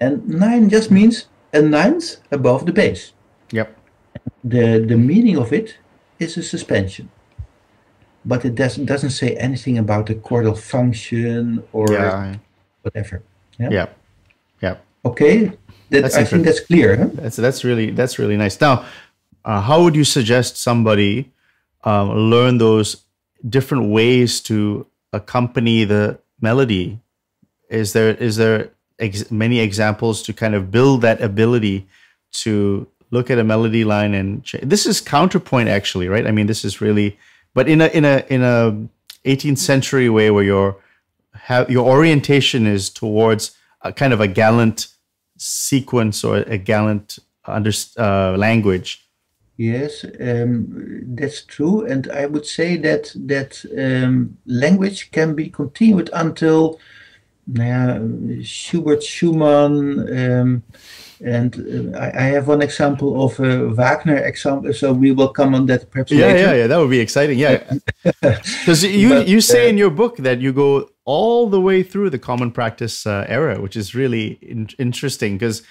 And nine just means a ninth above the bass. Yep. The, the meaning of it is a suspension. But it does, doesn't say anything about the chordal function or yeah. whatever. Yeah. Yeah. Yeah. Okay. That, I think that's clear. Huh? That's, that's, really, that's really nice. Now, uh, how would you suggest somebody um, learn those different ways to accompany the melody? Is there is there ex many examples to kind of build that ability to look at a melody line and change? This is counterpoint, actually, right? I mean, this is really, but in a in a in a eighteenth century way where your have your orientation is towards a kind of a galant sequence or a galant under uh, language. Yes, um, that's true, and I would say that that um, language can be continued until. Yeah, Schubert, Schumann, um, and uh, I, I have one example of a Wagner example, so we will come on that perhaps yeah, later. Yeah, yeah, that would be exciting, yeah. Because you, but, you say uh, in your book that you go all the way through the common practice uh, era, which is really in interesting, because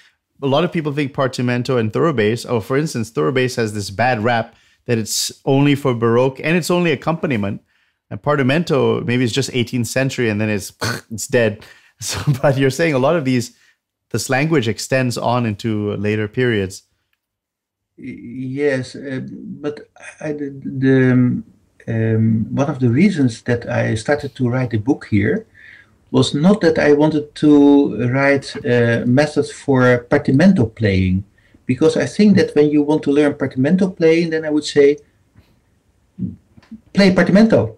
a lot of people think Partimento and thorough bass, or for instance, thorough bass has this bad rap that it's only for Baroque and it's only accompaniment. And Partimento maybe it's just eighteenth century and then it's it's dead. So, but you're saying a lot of these, this language extends on into later periods. Yes, uh, but I, the um, one of the reasons that I started to write a book here was not that I wanted to write uh, methods for Partimento playing, because I think that when you want to learn Partimento playing, then I would say play Partimento.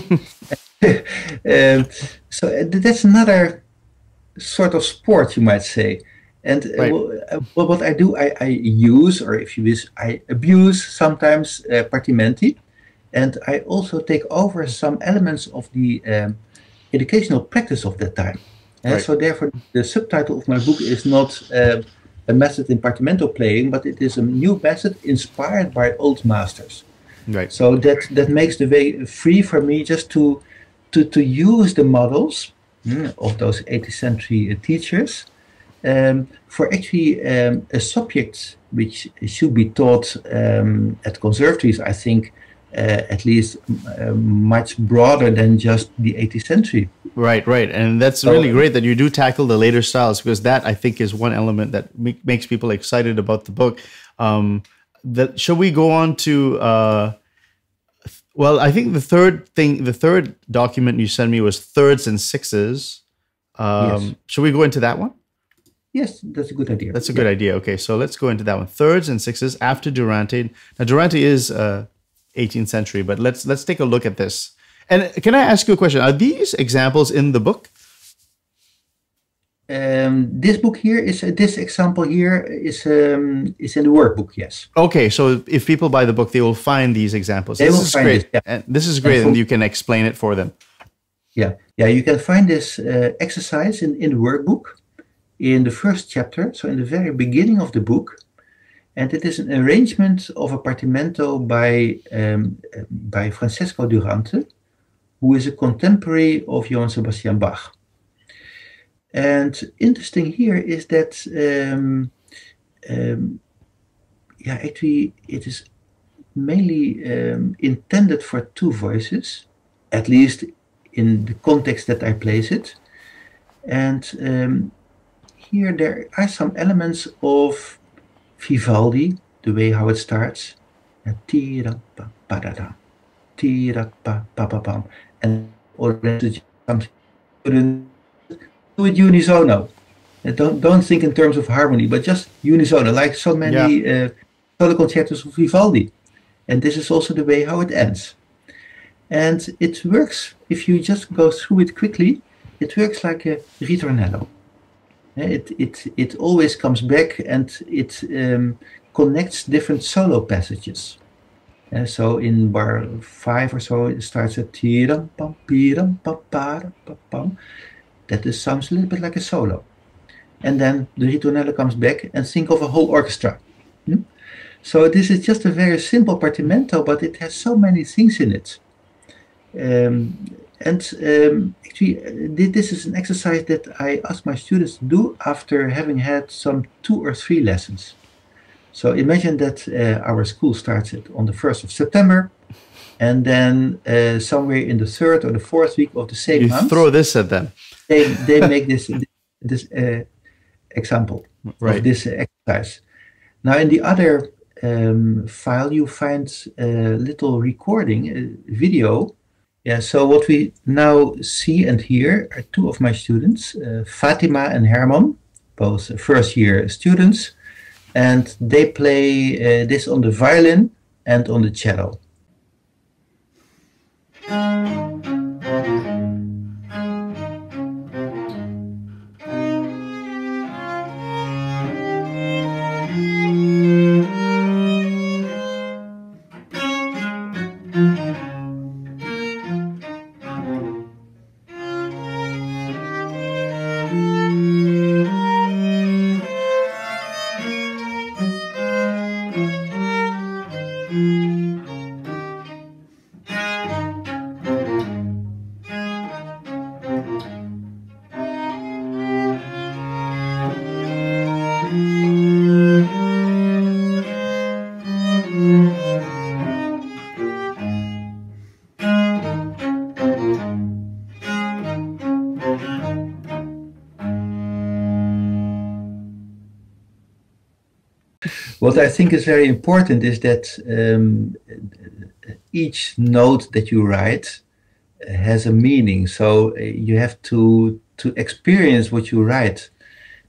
uh, so that's another sort of sport, you might say. And uh, right. well, uh, well, what I do, I, I use, or if you wish, I abuse sometimes uh, Partimenti, and I also take over some elements of the um, educational practice of that time. And right. so therefore, the subtitle of my book is not uh, a method in Partimento playing, but it is a new method inspired by old masters. Right. So that that makes the way free for me just to to to use the models mm, of those eighteenth century uh, teachers um, for actually um, a subject which should be taught um, at conservatories. I think uh, at least uh, much broader than just the eighteenth century. Right, right, and that's so, really great that you do tackle the later styles, because that I think is one element that make, makes people excited about the book. Um, That, shall we go on to, uh, well, I think the third thing, the third document you sent me was thirds and sixes. Um, yes. Should we go into that one? Yes, that's a good idea. That's a good yeah. idea. Okay, so let's go into that one. Thirds and sixes after Durante. Now, Durante is uh, eighteenth century, but let's let's take a look at this. And can I ask you a question? Are these examples in the book? Um, this book here is uh, this example here is um, is in the workbook. Yes. Okay, so if people buy the book, they will find these examples. They this will is find great. This, yeah. And this is great, and, and you can explain it for them. Yeah, yeah. You can find this uh, exercise in in the workbook. In the first chapter, so in the very beginning of the book, and it is an arrangement of a Partimento by um, by Francesco Durante, who is a contemporary of Johann Sebastian Bach. And interesting here is that, um, um, yeah, actually it is mainly um, intended for two voices, at least in the context that I place it, and. Um, Here there are some elements of Vivaldi, the way how it starts, and do it unisono. And don't don't think in terms of harmony, but just unisono, like so many yeah. uh, solo concertos of Vivaldi. And this is also the way how it ends. And it works if you just go through it quickly. It works like a ritornello. It, it, it always comes back and it um, connects different solo passages. Uh, so in bar five or so, it starts at tiram pam piram pam param pam pam. That is, sounds a little bit like a solo. And then the ritornello comes back and think of a whole orchestra. Hmm? So this is just a very simple Partimento, but it has so many things in it. Um, And um, actually, this is an exercise that I ask my students to do after having had some two or three lessons. So imagine that uh, our school starts on the first of September, and then uh, somewhere in the third or the fourth week of the same you month, throw this at them. They, they make this, this uh, example right. of this exercise. Now, in the other um, file, you find a little recording, a video. Yeah, so what we now see and hear are two of my students, uh, Fatima and Herman, both first-year students, and they play uh, this on the violin and on the cello. What I think is very important is that um, each note that you write has a meaning. So you have to, to experience what you write.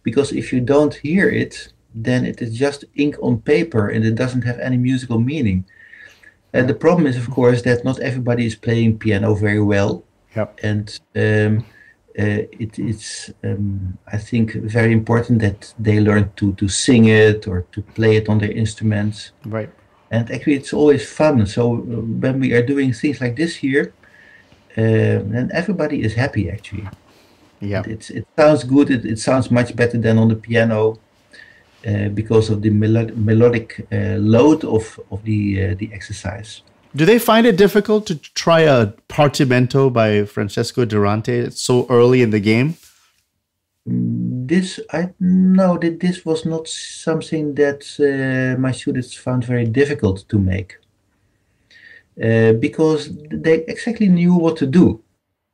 Because if you don't hear it, then it is just ink on paper and it doesn't have any musical meaning. And the problem is, of course, that not everybody is playing piano very well. Yep. And um, Uh, it, it's, um, I think, very important that they learn to, to sing it or to play it on their instruments. Right. And actually, it's always fun. So when we are doing things like this here, uh, then everybody is happy, actually. Yeah. It, it's, it sounds good. It, it sounds much better than on the piano uh, because of the melo melodic uh, load of, of the, uh, the exercise. Do they find it difficult to try a Partimento by Francesco Durante so early in the game? This, I know that this was not something that uh, my students found very difficult to make. Uh, because they exactly knew what to do.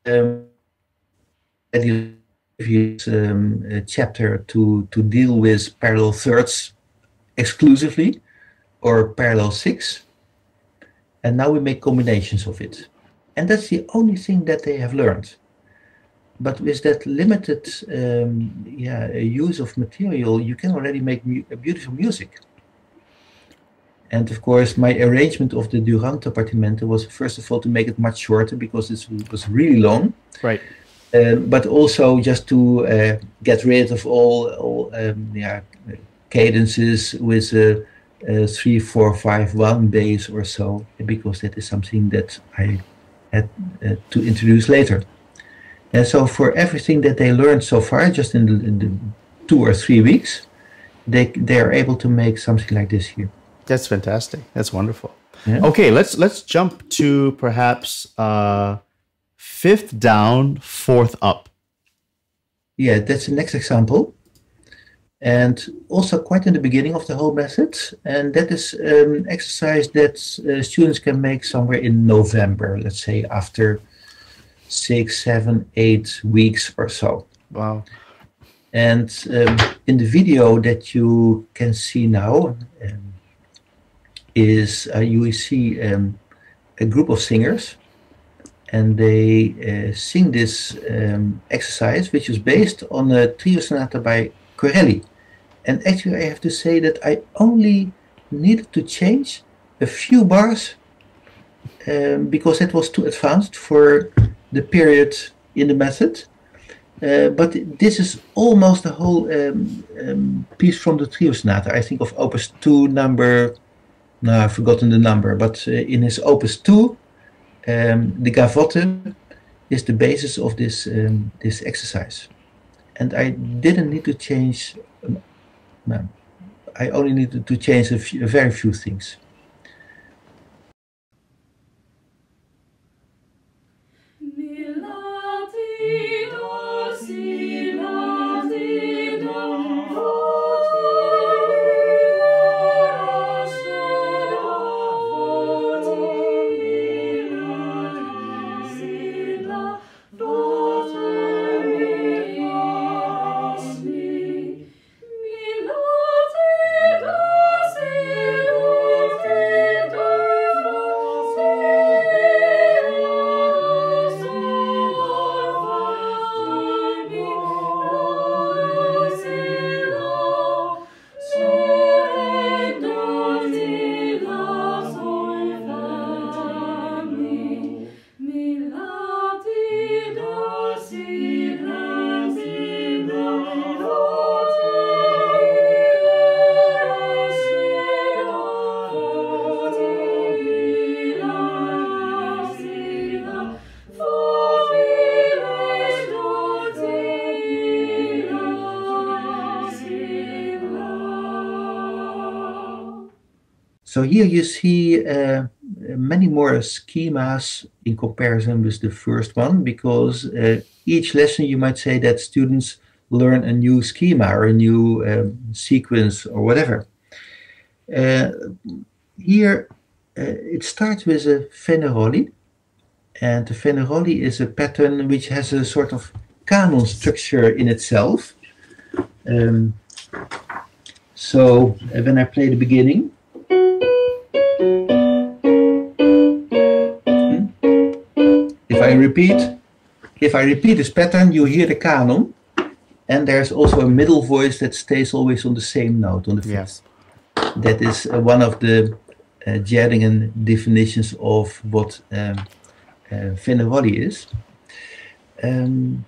Um, at the previous um, chapter to, to deal with parallel thirds exclusively or parallel six. And now we make combinations of it. And that's the only thing that they have learned. But with that limited um, yeah, use of material, you can already make mu beautiful music. And of course, my arrangement of the Durante Partimento was, first of all, to make it much shorter because it was really long. Right. Um, but also just to uh, get rid of all, all um, yeah, cadences with a, a three, four, five, one bass or so, because that is something that I had uh, to introduce later. And so for everything that they learned so far, just in the, in the two or three weeks, they they are able to make something like this here. That's fantastic. That's wonderful. Yeah. Okay, let's let's jump to perhaps uh, fifth down, fourth up. Yeah, that's the next example, and also quite in the beginning of the whole method. And that is an exercise that uh, students can make somewhere in November, let's say after six, seven, eight weeks or so. Wow. And um, in the video that you can see now um, is uh, you will see um, a group of singers, and they uh, sing this um, exercise, which is based on a trio sonata by Corelli. And actually I have to say that I only needed to change a few bars um, because it was too advanced for the period in the method, uh, but this is almost the whole um, um, piece from the trio sonata. I think of Opus two number, no, I've forgotten the number, but uh, in his Opus two, um, the gavotte is the basis of this um, this exercise, and I didn't need to change. Um, no, I only needed to change a, few, a very few things. So here you see uh, many more schemas in comparison with the first one, because uh, each lesson you might say that students learn a new schema or a new um, sequence or whatever. Uh, here uh, it starts with a Fenaroli, and the Fenaroli is a pattern which has a sort of canon structure in itself. Um, so uh, when I play the beginning, if I repeat, if I repeat this pattern, you hear the canon, and there's also a middle voice that stays always on the same note, on the fifth. Yes. That is uh, one of the uh, Gjerdingen definitions of what um, uh, Fenaroli is. Um,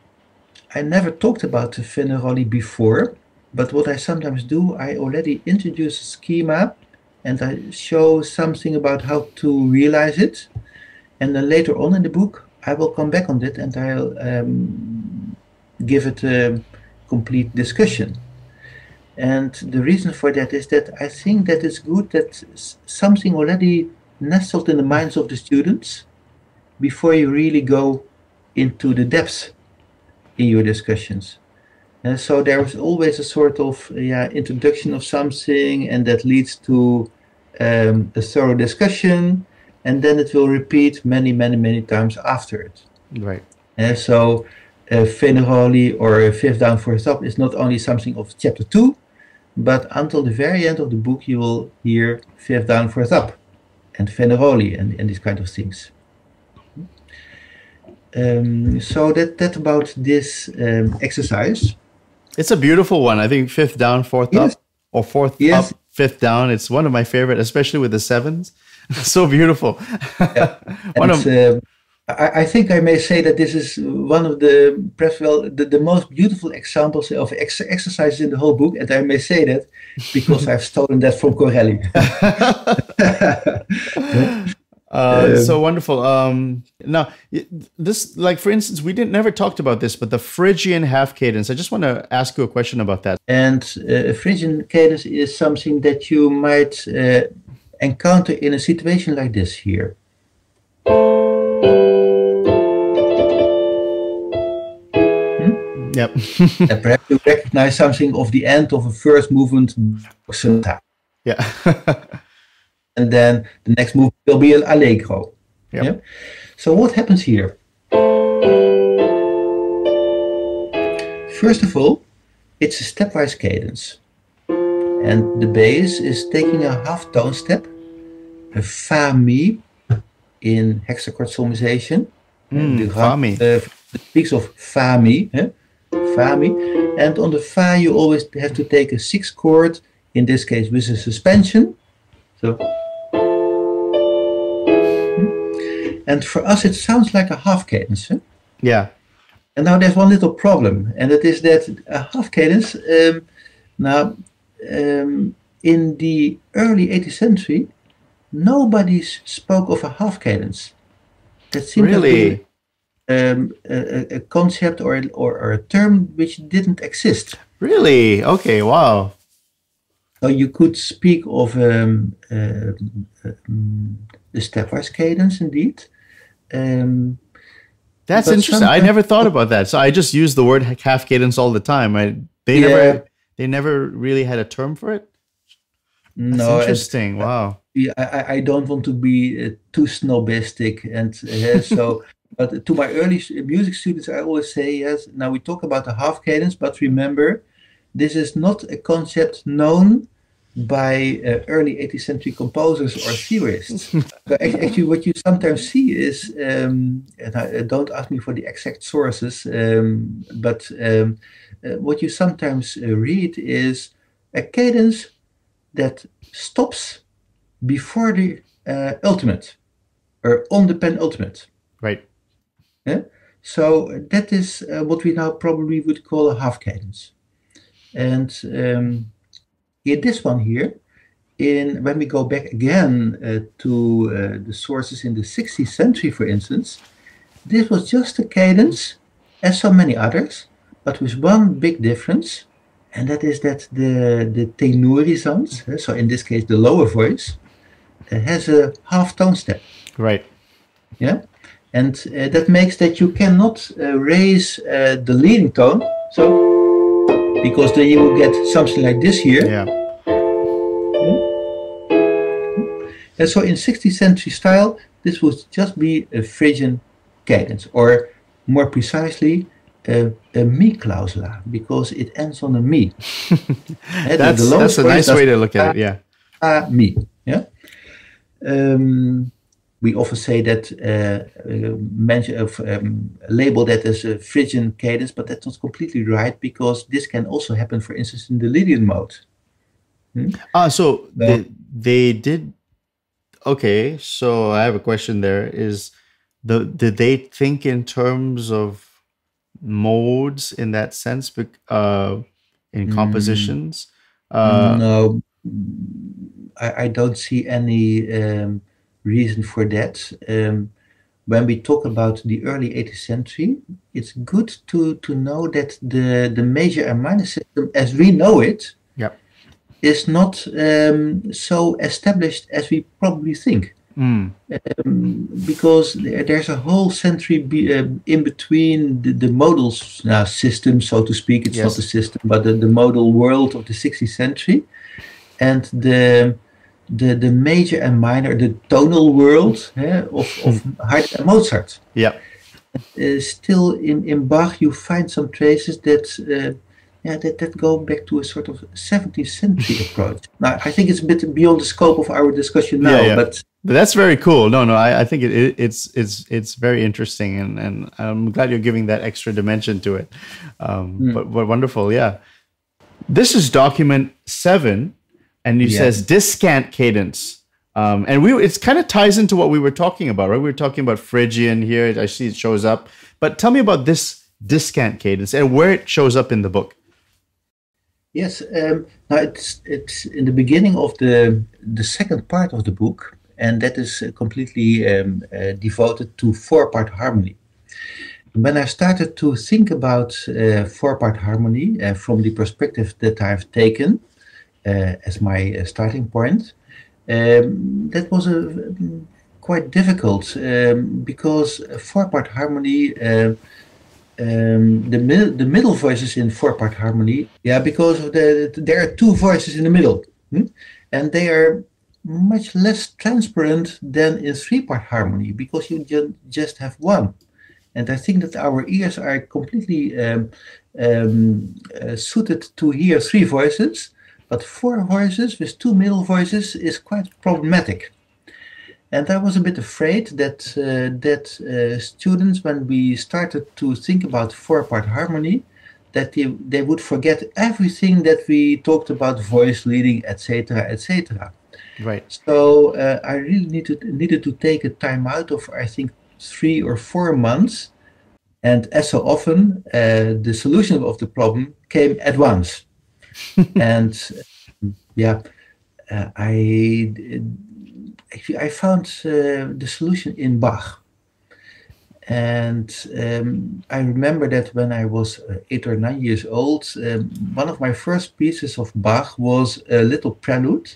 I never talked about the Fenaroli before, but what I sometimes do, I already introduce a schema and I show something about how to realize it. And then later on in the book, I will come back on it and I'll um, give it a complete discussion. And the reason for that is that I think that it's good that something already nestled in the minds of the students before you really go into the depths in your discussions. And so there is always a sort of yeah, introduction of something, and that leads to um, a thorough discussion, and then it will repeat many, many, many times after it. Right. And so uh, Fenaroli or uh, Fifth Down, Fourth Up is not only something of chapter two, but until the very end of the book you will hear Fifth Down, Fourth Up and Fenaroli and, and these kind of things. Um, so that that about this um, exercise. It's a beautiful one. I think fifth down, fourth yes. up, or fourth yes. up, fifth down. It's one of my favorite, especially with the sevens. So beautiful. Yeah. one of, uh, I, I think I may say that this is one of the, perhaps, well, the, the most beautiful examples of ex exercises in the whole book. And I may say that because I've stolen that from Corelli. Uh, um, so wonderful. Um, now, this, like, for instance, we didn't never talked about this, but the Phrygian half cadence. I just want to ask you a question about that. And uh, Phrygian cadence is something that you might uh, encounter in a situation like this here. Hmm? Yep. And perhaps you recognize something of the end of a first movement. Yeah. And then the next move will be an allegro. Yep. Yep. So what happens here? First of all, it's a stepwise cadence. And the bass is taking a half tone step, a fa mi in hexachord solmization. Mm, the fa mi. Uh, the peaks of fa mi, eh? Fa mi. And on the fa you always have to take a sixth chord, in this case with a suspension. So. And for us it sounds like a half cadence. Huh? Yeah. And now there's one little problem, and it is that a half cadence, um, now um, in the early eighteenth century, nobody spoke of a half cadence. That seemed really to be, um, a, a concept or, or, or a term which didn't exist. Really? Okay, wow. So you could speak of um, uh, um, the stepwise cadence, indeed. Um, That's interesting. I never thought about that. So I just use the word half cadence all the time. I, they yeah. never, they never really had a term for it. That's no, interesting. Wow. Yeah, I, I don't want to be uh, too snobistic, and uh, so. But to my early music students, I always say, yes. Now we talk about the half cadence, but remember, this is not a concept known by uh, early eighteenth century composers or theorists. But actually what you sometimes see is, um, and I, don't ask me for the exact sources, um, but um, uh, what you sometimes uh, read is a cadence that stops before the uh, ultimate, or on the penultimate. Right. Yeah? So that is uh, what we now probably would call a half cadence. And um, in this one here, in when we go back again uh, to uh, the sources in the sixteenth century, for instance, this was just a cadence, as so many others, but with one big difference, and that is that the, the tenorisans, uh, so in this case the lower voice, uh, has a half tone step. Right. Yeah, and uh, that makes that you cannot uh, raise uh, the leading tone. So. Because then you will get something like this here. Yeah. And so in sixteenth century style, this would just be a Phrygian cadence, or more precisely, a, a mi clausula, because it ends on a mi. that's the that's a nice way to look at a, it, yeah. A mi, yeah. Um, we often say that, uh, uh, mention of, um, label that as a Phrygian cadence, but that's not completely right, because this can also happen, for instance, in the Lydian mode. Hmm? Ah, so but, they, they did. Okay, so I have a question there. Is the did they think in terms of modes in that sense, uh, in compositions? Uh, no, I, I don't see any. Um, reason for that. Um, when we talk about the early eighteenth century, it's good to to know that the the major and minor system as we know it, yep, is not um, so established as we probably think. Mm. Um, because there, there's a whole century be, uh, in between the, the modal uh, system, so to speak. It's yes. not the system, but the, the modal world of the sixteenth century, and the The, the major and minor, the tonal world eh, of, of Haydn and Mozart. Yeah. Uh, still in, in Bach you find some traces that, uh, yeah, that, that go back to a sort of seventeenth century approach. Now I think it's a bit beyond the scope of our discussion now, yeah, yeah. but But that's very cool. No, no, I, I think it, it, it's it's it's very interesting, and, and I'm glad you're giving that extra dimension to it. Um, mm. but, but wonderful, yeah. This is document seven, and it yeah. says discant cadence, um, and we it's kind of ties into what we were talking about, right? We were talking about Phrygian here. I see it shows up, but tell me about this discant cadence and where it shows up in the book. Yes, um, now it's it's in the beginning of the the second part of the book. And that is uh, completely um, uh, devoted to four-part harmony. When I started to think about uh, four-part harmony uh, from the perspective that I've taken uh, as my uh, starting point, um, that was a, um, quite difficult um, because four-part harmony, uh, um, the, mid the middle voices in four-part harmony, yeah, because of the, there are two voices in the middle, hmm? and they are much less transparent than in three-part harmony, because you ju just have one. And I think that our ears are completely um, um, uh, suited to hear three voices, but four voices with two middle voices is quite problematic. And I was a bit afraid that, uh, that uh, students, when we started to think about four-part harmony, that they, they would forget everything that we talked about, voice leading, et cetera, et cetera. Right. So uh, I really needed needed to take a time out of, I think, three or four months, and as so often, uh, the solution of the problem came at once. And yeah, uh, I actually I found uh, the solution in Bach, and um, I remember that when I was eight or nine years old, um, one of my first pieces of Bach was a little prelude.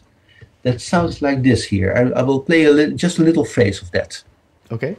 That sounds like this here. I, I will play a little, just a little phrase of that. Okay.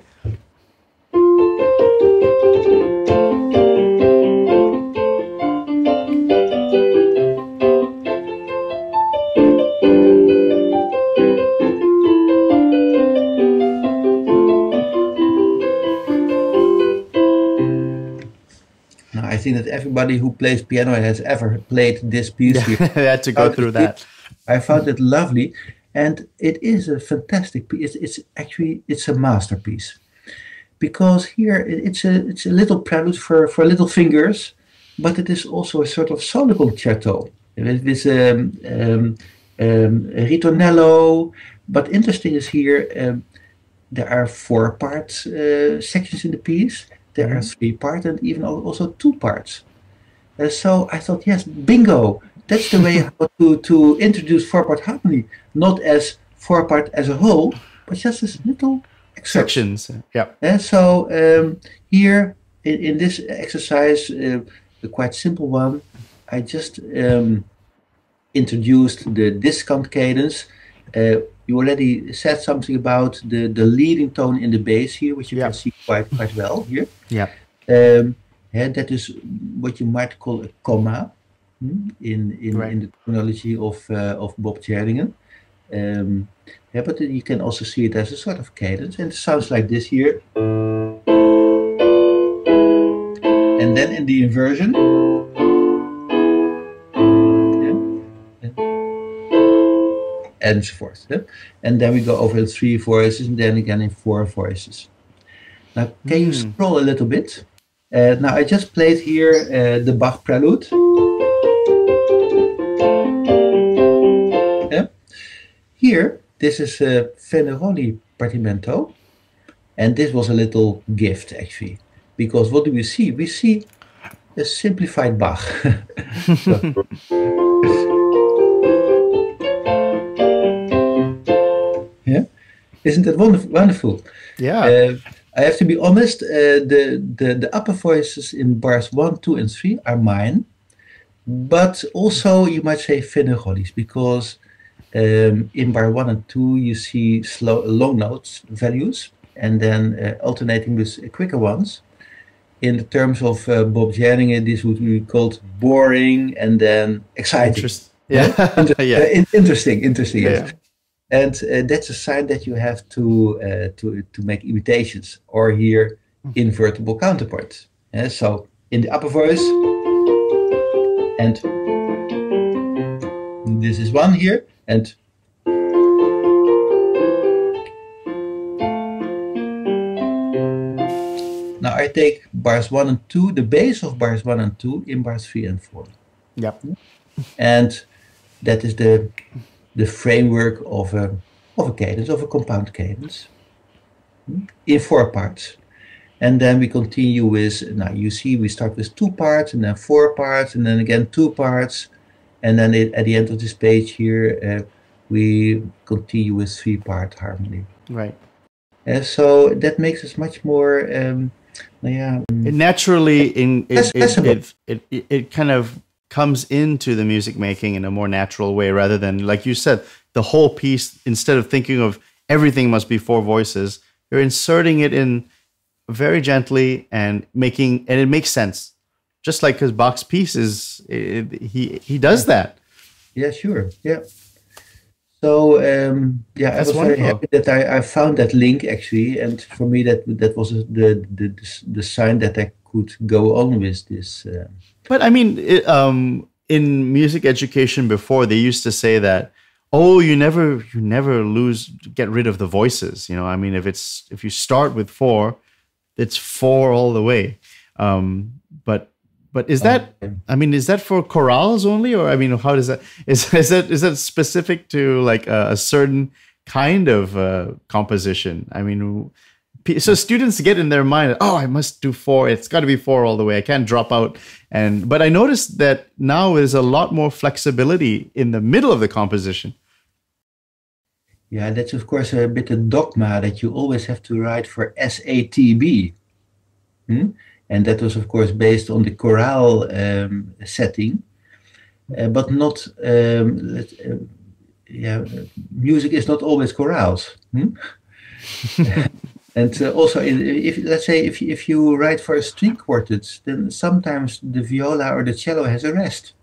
Now, I think that everybody who plays piano has ever played this piece yeah, here. I had to go through that. I found it lovely, and it is a fantastic piece. It's, it's actually it's a masterpiece, because here it's a it's a little prelude for for little fingers, but it is also a sort of solo concerto with, with um, um, um, a ritornello. But interesting is here um, there are four parts uh, sections in the piece. There are three parts and even also two parts. Uh, so I thought, yes, bingo. That's the way how to, to introduce four-part harmony, not as four-part as a whole, but just as little sections. Yeah. And so um, here in, in this exercise, uh, a quite simple one, I just um, introduced the discant cadence. Uh, you already said something about the, the leading tone in the bass here, which you yeah. can see quite quite well here. Yeah. Um, yeah. That is what you might call a comma. In in, right. in the terminology of uh, of Bob Gjerdingen, um, yeah, but you can also see it as a sort of cadence, and it sounds like this here, and then in the inversion, yeah, and so forth, yeah? And then we go over in three voices, and then again in four voices. Now, can mm. you scroll a little bit? Uh, now I just played here uh, the Bach prelude. Here, this is a Fenaroli Partimento, and this was a little gift actually, because what do we see? We see a simplified Bach. So. Yeah, isn't that wonderful? Yeah. Uh, I have to be honest. Uh, the, the the upper voices in bars one, two, and three are mine, but also you might say Fenaroli's, because Um, in bar one and two, you see slow, low notes values, and then uh, alternating with uh, quicker ones. In the terms of uh, Bob Gjerdingen, this would be called boring and then exciting. Interest yeah. Inter yeah. Uh, in interesting, interesting. Yeah. Yes. And uh, that's a sign that you have to uh, to to make imitations, or here mm-hmm. invertible counterpoints. Yeah, so in the upper voice, and this is one here. And I take bars one and two, the bass of bars one and two in bars three and four. Yep. And that is the the framework of a of a cadence, of a compound cadence, in four parts. And then we continue with, now you see we start with two parts, and then four parts, and then again two parts, and then it, at the end of this page here, uh, we continue with three-part harmony. Right. Uh, so that makes us much more, um, yeah. It naturally, in it it, it, it, it it kind of comes into the music making in a more natural way, rather than, like you said, the whole piece, instead of thinking of everything must be four voices, you're inserting it in very gently and making, and it makes sense. Just like his Bach's piece is, it, he, he does yeah. that. Yeah, sure, yeah. So um, yeah, That's I was wonderful. very happy that I, I found that link actually, and for me that that was the the the sign that I could go on with this. Uh. But I mean, it, um, in music education before, they used to say that, oh, you never you never lose get rid of the voices. You know, I mean, if it's if you start with four, it's four all the way. Um, but But is that, I mean, is that for chorales only? Or, I mean, how does that, is, is that, is that specific to like a, a certain kind of uh, composition? I mean, so students get in their mind, oh, I must do four. It's got to be four all the way. I can't drop out. And, but I noticed that now there's a lot more flexibility in the middle of the composition. Yeah, that's of course a bit of dogma that you always have to write for S A T B. Hmm? And that was, of course, based on the chorale um, setting, uh, but not. Um, let, uh, yeah, music is not always chorales. Hmm? And uh, also, if let's say if if you write for a string quartet, then sometimes the viola or the cello has a rest.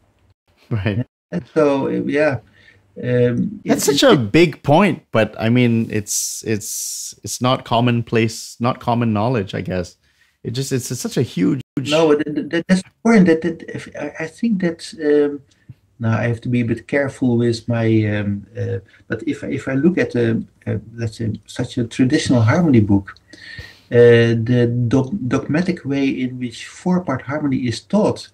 Right. And so yeah, um, that's it, such it, a big point. But I mean, it's it's it's not commonplace, not common knowledge, I guess. It just—it's such a huge. No, that, that's important. That, that if, I, I think that um, now I have to be a bit careful with my. Um, uh, but if if I look at a, a let's say such a traditional harmony book, uh, the dog, dogmatic way in which four-part harmony is taught,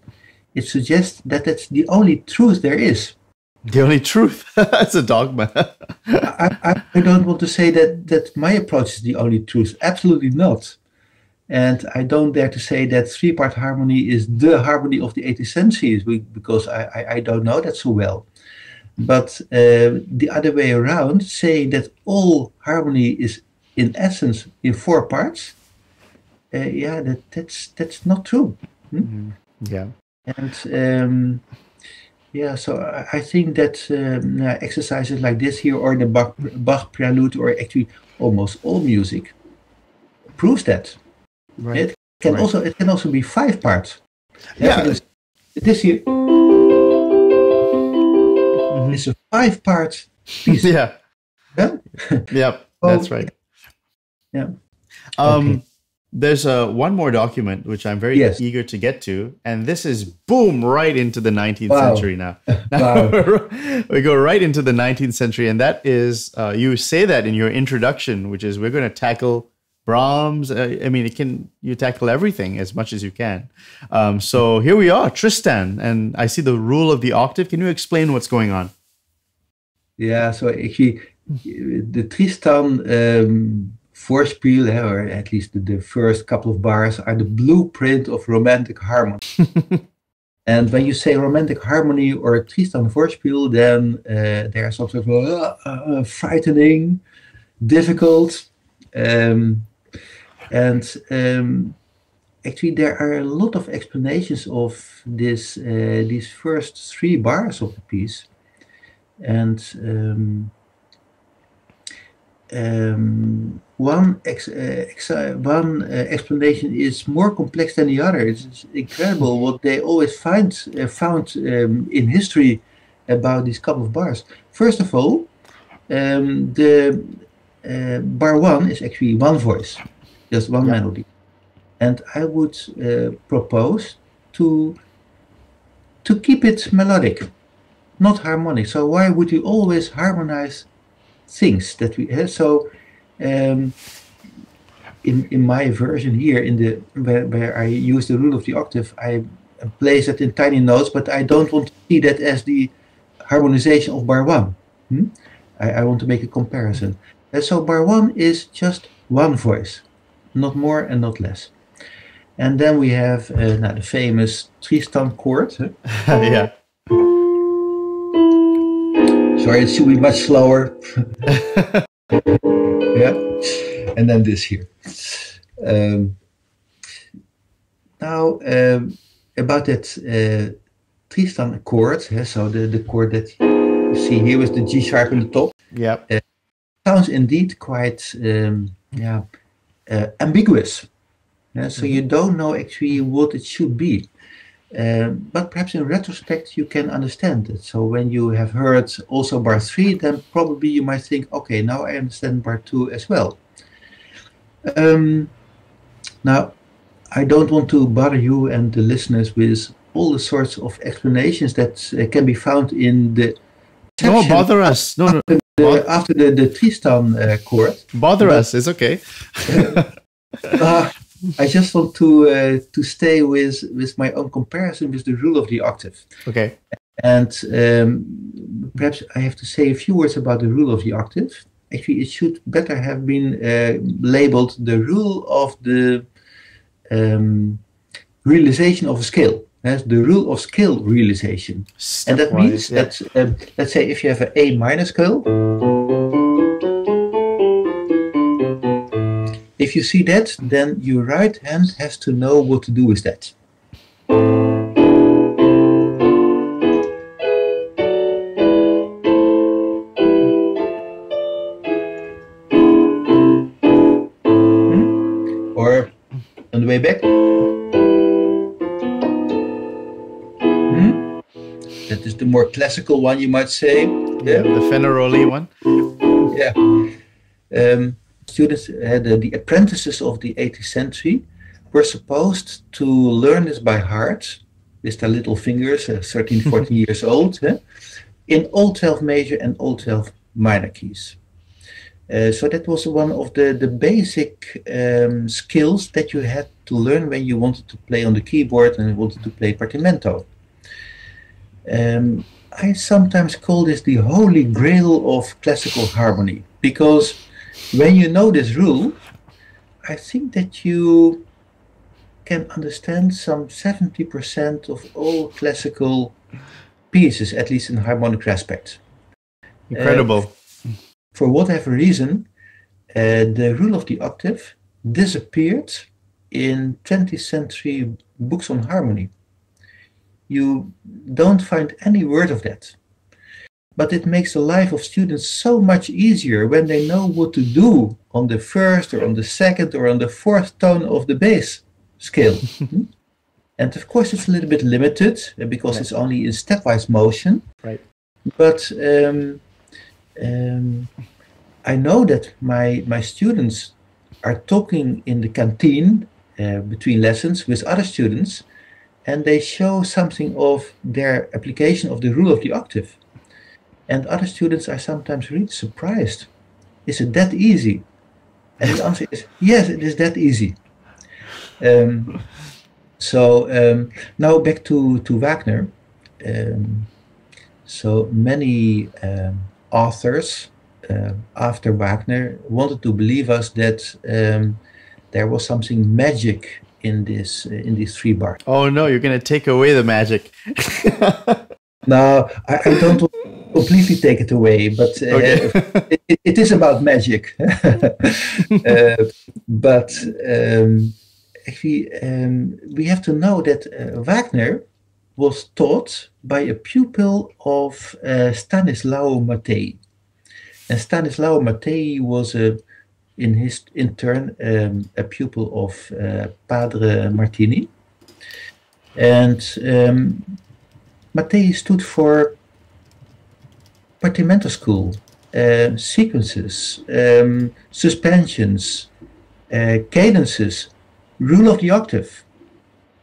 it suggests that that's the only truth there is. The only truth. That's a dogma. I, I, I don't want to say that that my approach is the only truth. Absolutely not. And I don't dare to say that three-part harmony is the harmony of the eighteenth century, because I, I, I don't know that so well. But uh, the other way around, saying that all harmony is in essence in four parts, uh, yeah, that, that's that's not true. Hmm? Yeah. And um, yeah, so I, I think that um, exercises like this here, or the Bach, Bach prelude, or actually almost all music, proves that. Right. It can right. also it can also be five parts. Yeah, yeah. This here mm-hmm. is a five-part piece. Yeah, yeah, yep, oh. That's right. Yeah. Um, okay. There's a uh, one more document which I'm very yes. eager to get to, and this is boom right into the nineteenth wow. century now. now wow. We go right into the nineteenth century, and that is uh, you say that in your introduction, which is we're going to tackle Brahms. Uh, I mean, it can you tackle everything as much as you can. Um, so here we are, Tristan, and I see the rule of the octave. Can you explain what's going on? Yeah, so actually, the Tristan um, Vorspiel, or at least the, the first couple of bars, are the blueprint of romantic harmony. And when you say romantic harmony or Tristan Vorspiel, then uh, there are some sort of uh, uh, frightening, difficult. Um, And um, actually, there are a lot of explanations of this, uh, these first three bars of the piece. And um, um, one, ex uh, ex one uh, explanation is more complex than the other. It's incredible what they always find uh, found um, in history about these couple of bars. First of all, um, the uh, bar one is actually one voice. Just one yeah. melody. And I would uh, propose to to keep it melodic, not harmonic. So why would we always harmonize things that we have? So um, in in my version here, in the where, where I use the rule of the octave, I place that in tiny notes, but I don't want to see that as the harmonization of bar one. Hmm? I, I want to make a comparison. And so bar one is just one voice, not more and not less. And then we have uh, now the famous Tristan chord. Huh? Yeah. Sorry, it should be much slower. Yeah. And then this here. Um, now, um, about that uh, Tristan chord, huh? So the, the chord that you see here with the G sharp in the top. Yeah. Uh, sounds indeed quite um, yeah, uh, ambiguous. Yeah, so you don't know actually what it should be, um, but perhaps in retrospect you can understand it. So when you have heard also bar three, then probably you might think, okay, now I understand bar two as well. Um, now, I don't want to bother you and the listeners with all the sorts of explanations that uh, can be found in the section. No, bother us. No, no. After the, after the, the Tristan uh, chord. Bother but, us, it's okay. uh, uh, I just want to uh, to stay with with my own comparison with the rule of the octave. Okay. And um, perhaps I have to say a few words about the rule of the octave. Actually, it should better have been uh, labeled the rule of the um, realization of a scale. That's the rule of scale realization. Step and that wise, means yeah. that um, let's say if you have an A minor scale. If you see that, then your right hand has to know what to do with that. Hmm? Or on the way back. Hmm? That is the more classical one, you might say. Yeah, the Fenaroli one. Yeah. Um, Students, uh, the, the apprentices of the eighteenth century, were supposed to learn this by heart, with their little fingers, uh, thirteen, fourteen years old, eh, in all twelve major and all twelve minor keys. Uh, so that was one of the, the basic um, skills that you had to learn when you wanted to play on the keyboard and wanted to play Partimento. Um, I sometimes call this the holy grail of classical harmony, because when you know this rule, I think that you can understand some seventy percent of all classical pieces, at least in harmonic respect. Incredible. Uh, for whatever reason, uh, the rule of the octave disappeared in twentieth century books on harmony. You don't find any word of that. But it makes the life of students so much easier when they know what to do on the first or on the second or on the fourth tone of the bass scale. And of course it's a little bit limited because right. it's only in stepwise motion. Right. But um, um, I know that my, my students are talking in the canteen uh, between lessons with other students, and they show something of their application of the rule of the octave. And other students are sometimes really surprised. Is it that easy? And the answer is, yes, it is that easy. Um, so um, now back to, to Wagner. Um, so many um, authors uh, after Wagner wanted to believe us that um, there was something magic in this uh, in these three bars. Oh no, you're gonna take away the magic. No, I, I don't want to completely take it away, but uh, okay. it, it, it is about magic. uh, but um, actually, um, we have to know that uh, Wagner was taught by a pupil of uh, Stanislao Mattei. And Stanislao Mattei was, a, in his in turn, um, a pupil of uh, Padre Martini. And Um, Mattei stood for Partimento school, uh, sequences, um, suspensions, uh, cadences, rule of the octave,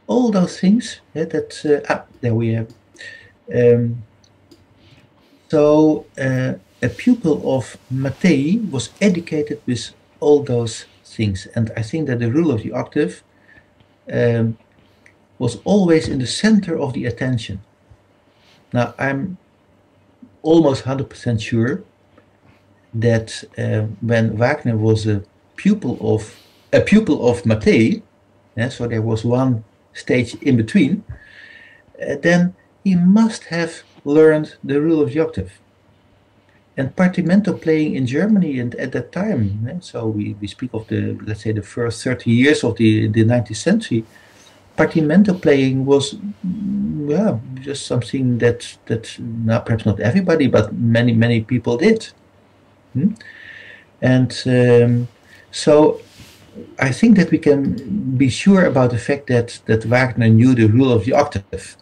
all those things. Yeah, that uh, ah, there we have. Um, so uh, a pupil of Mattei was educated with all those things. And I think that the rule of the octave um, was always in the center of the attention. Now, I'm almost one hundred percent sure that uh, when Wagner was a pupil of a pupil of Mattei, yeah, so there was one stage in between, uh, then he must have learned the rule of the octave. And Partimento playing in Germany and at that time, yeah, so we, we speak of the, let's say, the first thirty years of the, the nineteenth century, Partimento playing was, yeah, just something that, that now perhaps not everybody, but many, many people did. Hmm? And um, so I think that we can be sure about the fact that, that Wagner knew the rule of the octave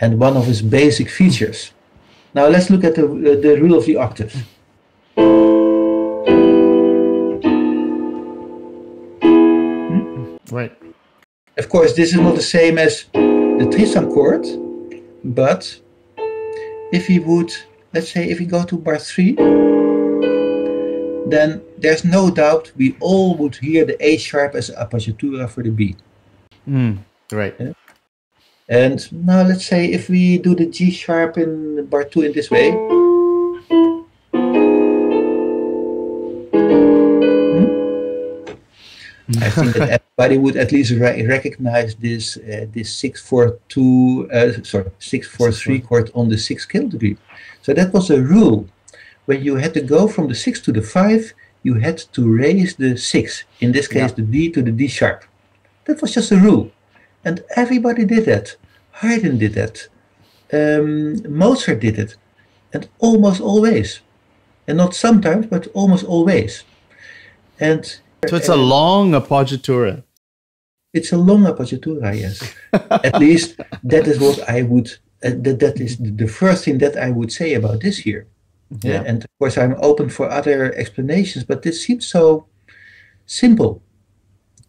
and one of his basic features. Now let's look at the, uh, the rule of the octave. Right. Of course, this is not the same as the Tristan chord, but if he would, let's say, if we go to bar three, then there's no doubt we all would hear the A sharp as appoggiatura for the B. Mm, right. Yeah? And now let's say if we do the G sharp in bar two in this way. Hmm? I think that everybody would at least re recognize this uh, this six four two uh, sorry six four three chord on the sixth scale degree. So that was a rule. When you had to go from the six to the five, you had to raise the six. In this case, yeah. the D to the D sharp. That was just a rule. And everybody did that. Haydn did that. Um, Mozart did it. And almost always. And not sometimes, but almost always. And so it's uh, a long appoggiatura. It's a long appoggiatura, yes. At least that is what I would, uh, that, that is the first thing that I would say about this here. Yeah. Uh, and of course I'm open for other explanations, but this seems so simple.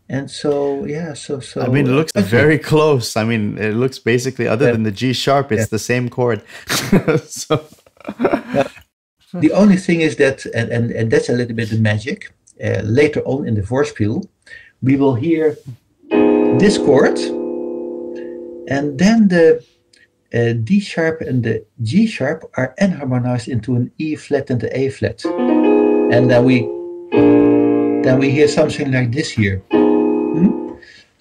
And so, yeah, so... so I mean, it looks okay. very close. I mean, it looks basically, other yeah. than the G sharp, it's yeah. the same chord. So. Now, the only thing is that, and, and, and that's a little bit of magic, uh, later on in the Vorspiel, we will hear this chord, and then the uh, D sharp and the G sharp are enharmonized into an E flat and the A flat. And then we, then we hear something like this here.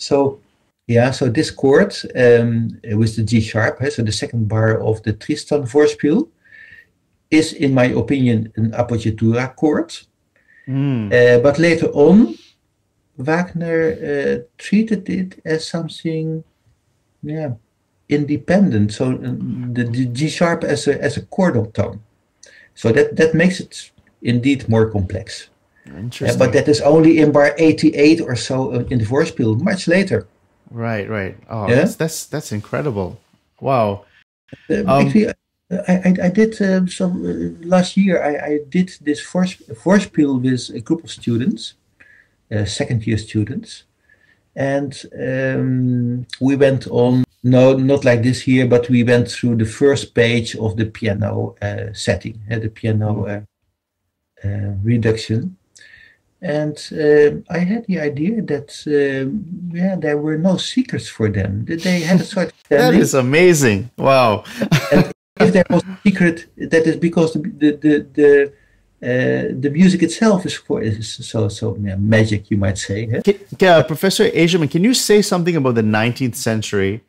So, yeah, so this chord um, with the G sharp, so the second bar of the Tristan Vorspiel, is, in my opinion, an appoggiatura chord. Mm. Uh, but later on, Wagner uh, treated it as something, yeah, independent. So um, the, the G sharp as a as a chordal tone. So that that makes it indeed more complex. Interesting. Yeah, but that is only in bar eighty-eight or so in the Vorspiel, much later. Right, right. Oh, yeah? that's, that's that's incredible. Wow. Uh, um, actually, I, I, I did uh, some uh, last year. I, I did this Vorspiel with a group of students, uh, second-year students, and um, we went on. No, not like this here, but we went through the first page of the piano uh, setting, uh, the piano uh, uh, reduction. And uh, I had the idea that uh, yeah, there were no secrets for them. They had a sort of standing. That is amazing! Wow. And if there was a secret, that is because the the the the, uh, the music itself is, for, is so so yeah, magic, you might say. Huh? Can, uh, Professor IJzerman, can you say something about the nineteenth century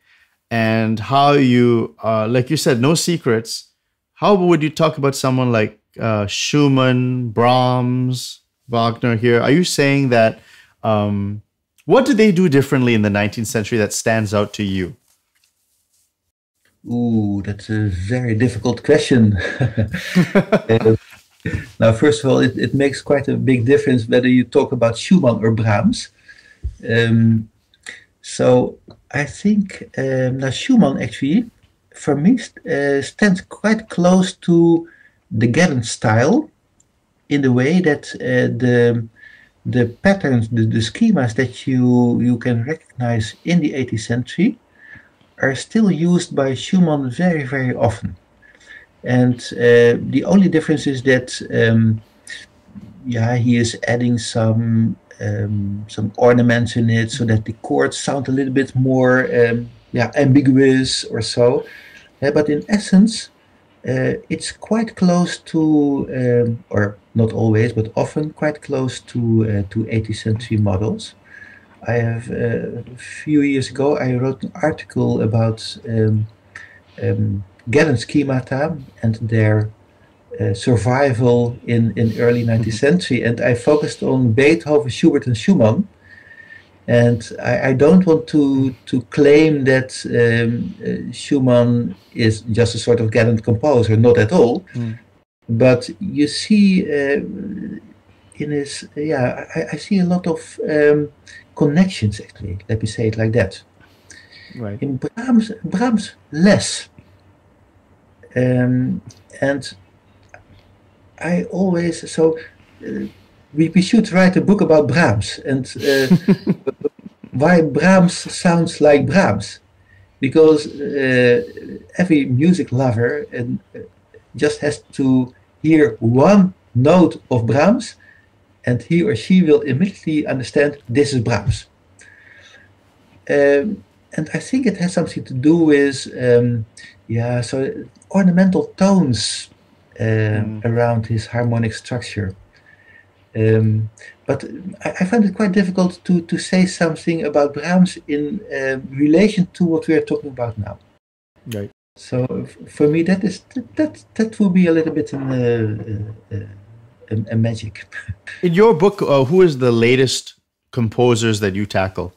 and how you, uh, like you said, no secrets? How would you talk about someone like uh, Schumann, Brahms, Wagner here? Are you saying that, um, what did they do differently in the nineteenth century that stands out to you? Ooh, that's a very difficult question. uh, now, first of all, it, it makes quite a big difference whether you talk about Schumann or Brahms. Um, so I think um, now Schumann actually, for me, uh, stands quite close to the Galant style, in the way that uh, the the patterns, the, the schemas that you you can recognize in the eighteenth century are still used by Schumann very, very often. And uh, the only difference is that um, yeah, he is adding some um, some ornaments in it so that the chords sound a little bit more um, yeah, ambiguous or so. Uh, but in essence, uh, it's quite close to, um, or not always, but often quite close to, uh, to eighteenth century models. I have, uh, a few years ago, I wrote an article about um, um, galant schemata and their uh, survival in, in early nineteenth century. And I focused on Beethoven, Schubert and Schumann. And I, I don't want to, to claim that um, uh, Schumann is just a sort of galant composer, not at all. Mm. But you see, uh, in his, yeah, I, I see a lot of um, connections, actually, let me say it like that. Right. In Brahms, Brahms less. Um, and I always, so uh, we, we should write a book about Brahms and uh, why Brahms sounds like Brahms. Because uh, every music lover and uh, just has to hear one note of Brahms and he or she will immediately understand this is Brahms. Um, and I think it has something to do with um, yeah, so ornamental tones uh, mm. around his harmonic structure. Um, but I, I find it quite difficult to, to say something about Brahms in uh, relation to what we are talking about now. Right. So for me, that is that that, that will be a little bit in, uh, uh, in, in magic. In your book, uh, who is the latest composers that you tackle?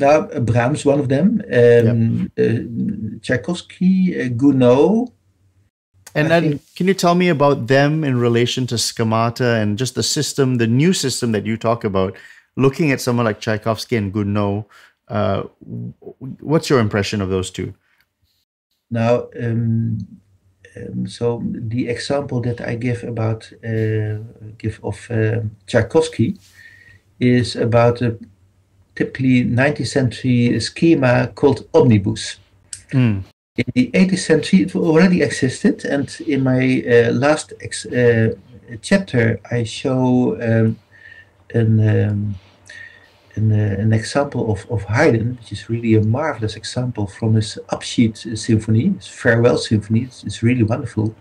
Now, uh, Brahms, one of them. Um, yep. uh, Tchaikovsky, uh, Gounod. And then, can you tell me about them in relation to schemata and just the system, the new system that you talk about? Looking at someone like Tchaikovsky and Gounod, uh, what's your impression of those two? Now, um, um, so the example that I give about uh, give of uh, Tchaikovsky is about a typically nineteenth century schema called omnibus. Mm. In the eighteenth century, it already existed, and in my uh, last ex uh, chapter, I show um, an, um, an, uh, an example of, of Haydn, which is really a marvelous example from his Abschied Symphony, his farewell symphony. It's, it's really wonderful.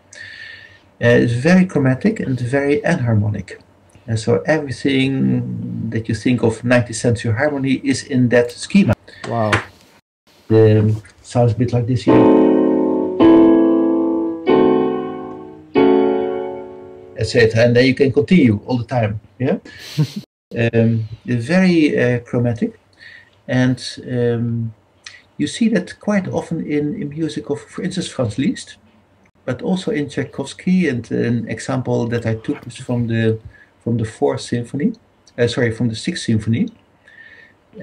Uh, it's very chromatic and very enharmonic. And so everything that you think of nineteenth century harmony is in that schema. Wow. Um, sounds a bit like this here. et cetera. And then you can continue all the time. Yeah. um, very uh, chromatic. And um, you see that quite often in, in music of, for instance, Franz Liszt, but also in Tchaikovsky. And an example that I took was from the from the fourth symphony. Uh, sorry, from the sixth symphony.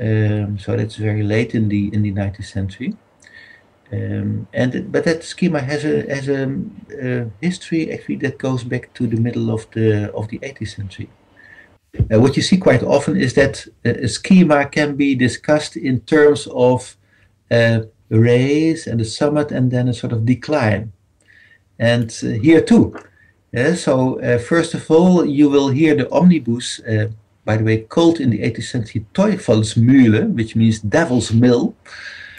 Um, so that's very late in the in the nineteenth century, um, and but that schema has a has a, a history actually that goes back to the middle of the of the eighteenth century. Uh, what you see quite often is that a schema can be discussed in terms of uh, a raise and a summit and then a sort of decline, and uh, here too. Uh, so uh, first of all, you will hear the omnibus. Uh, By the way, called in the eighteenth century Teufelsmühle, which means devil's mill.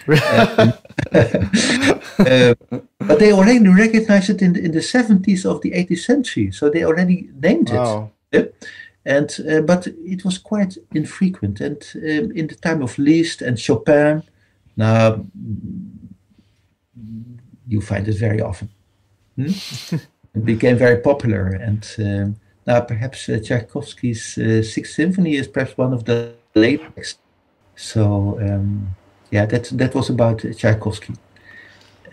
um, uh, but they already recognized it in the, in the seventies of the eighteenth century, so they already named it. Wow. Yeah? And uh, but it was quite infrequent. And um, in the time of Liszt and Chopin, now you find it very often. Hmm? It became very popular and. Um, Now, perhaps uh, Tchaikovsky's uh, Sixth Symphony is perhaps one of the latest. So, um, yeah, that, that was about uh, Tchaikovsky.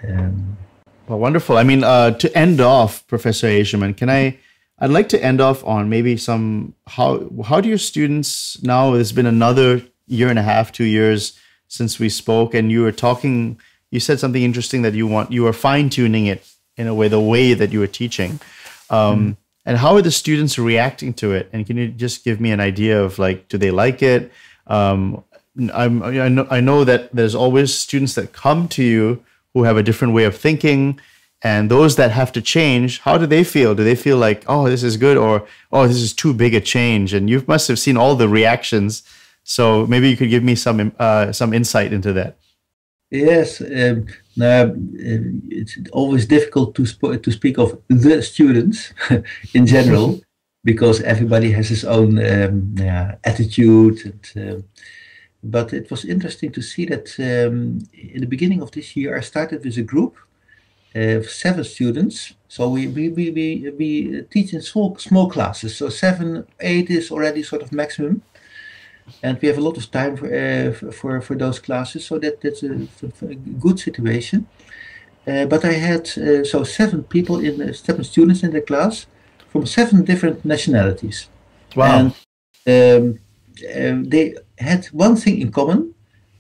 Um, well, wonderful. I mean, uh, to end off, Professor IJzerman, can I, I'd like to end off on maybe some, how, how do your students now, it's been another year and a half, two years since we spoke, and you were talking, you said something interesting that you want, you were fine-tuning it in a way, the way that you were teaching. Um, mm. And how are the students reacting to it? And can you just give me an idea of, like, do they like it? Um, I'm, I, know, I know that there's always students that come to you who have a different way of thinking And those that have to change, how do they feel? Do they feel like, oh, this is good, or, oh, this is too big a change? And you must have seen all the reactions. So maybe you could give me some uh, some insight into that. Yes, um, now, it's always difficult to, sp to speak of the students in general, because everybody has his own um, yeah, attitude. And, uh, but it was interesting to see that um, in the beginning of this year, I started with a group of uh, seven students. So we we, we, we, we teach in small, small classes. So seven, eight is already sort of maximum. And we have a lot of time for uh, for, for those classes. So that, that's a, a good situation. Uh, but I had uh, so seven people, in uh, seven students in the class from seven different nationalities. Wow. And um, um, they had one thing in common,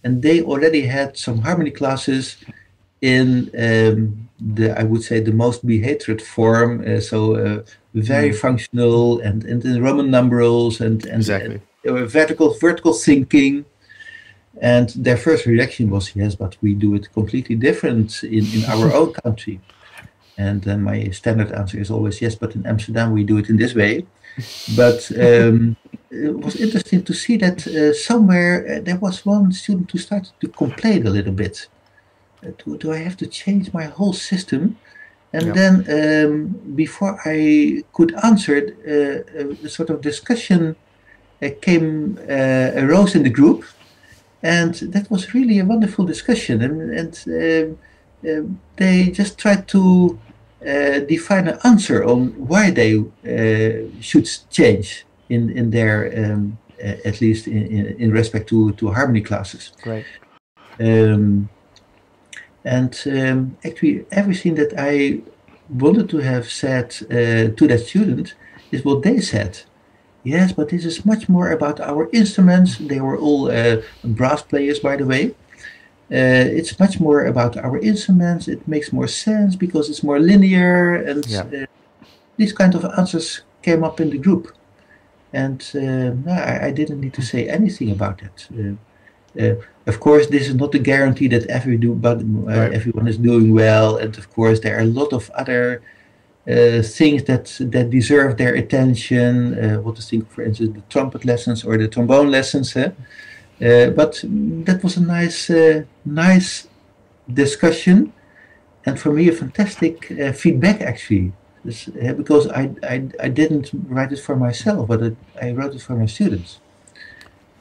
and they already had some harmony classes in um, the, I would say, the most behated form, uh, so uh, very mm. functional, and, and the Roman numerals, and, and, exactly. and uh, vertical vertical thinking. And their first reaction was, yes, but we do it completely different in, in our own country. And then my standard answer is always, yes, but in Amsterdam we do it in this way. But um, it was interesting to see that uh, somewhere uh, there was one student who started to complain a little bit. Uh, do, do I have to change my whole system? And yeah. then um, before I could answer it, uh, a sort of discussion uh, came, uh, arose in the group. And that was really a wonderful discussion. And, and uh, uh, they just tried to uh, define an answer on why they uh, should change in, in their, um, uh, at least in, in, in respect to, to harmony classes. Right. Um, And um, actually, everything that I wanted to have said uh, to that student is what they said. Yes, but this is much more about our instruments. They were all uh, brass players, by the way. Uh, it's much more about our instruments. It makes more sense because it's more linear. And yeah. uh, these kind of answers came up in the group. And uh, no, I, I didn't need to say anything about that. Uh, Uh, of course, this is not a guarantee that every do, but, uh, right. everyone is doing well, and of course there are a lot of other uh, things that that deserve their attention. Uh, what to think, for instance, the trumpet lessons or the trombone lessons. Eh? Uh, but that was a nice, uh, nice discussion, and for me a fantastic uh, feedback actually, this, uh, because I, I I didn't write it for myself, but it, I wrote it for my students.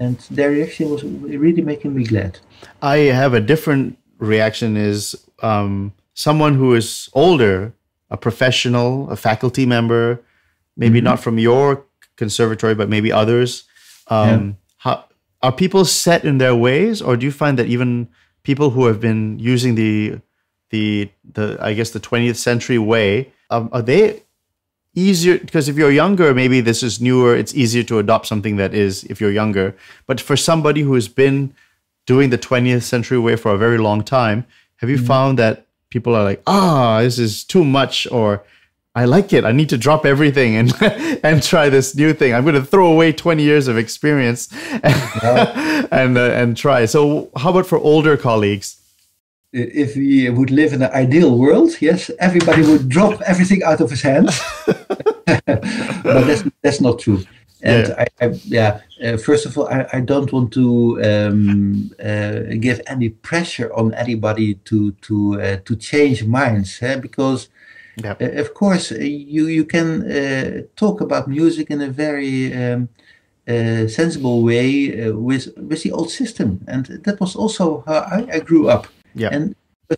And their reaction was really making me glad. I have a different reaction is um, someone who is older, a professional, a faculty member, maybe mm-hmm. not from your conservatory, but maybe others. Um, yeah. how, are people set in their ways, or do you find that even people who have been using the, the, the I guess, the twentieth century way, um, are they... easier, because if you're younger, maybe this is newer, it's easier to adopt something that is, if you're younger. But for somebody who has been doing the twentieth century way for a very long time, have you mm-hmm. found that people are like, ah, this is too much, or I like it, I need to drop everything and and try this new thing. I'm going to throw away twenty years of experience yeah. and, uh, and try. So how about for older colleagues? If we would live in an ideal world, yes, everybody would drop everything out of his hands. But that's, that's not true. And yeah, I, I, yeah uh, first of all, I, I don't want to um, uh, give any pressure on anybody to to uh, to change minds, eh? Because yeah. uh, of course you you can uh, talk about music in a very um, uh, sensible way uh, with with the old system, and that was also how I, I grew up. Yeah. And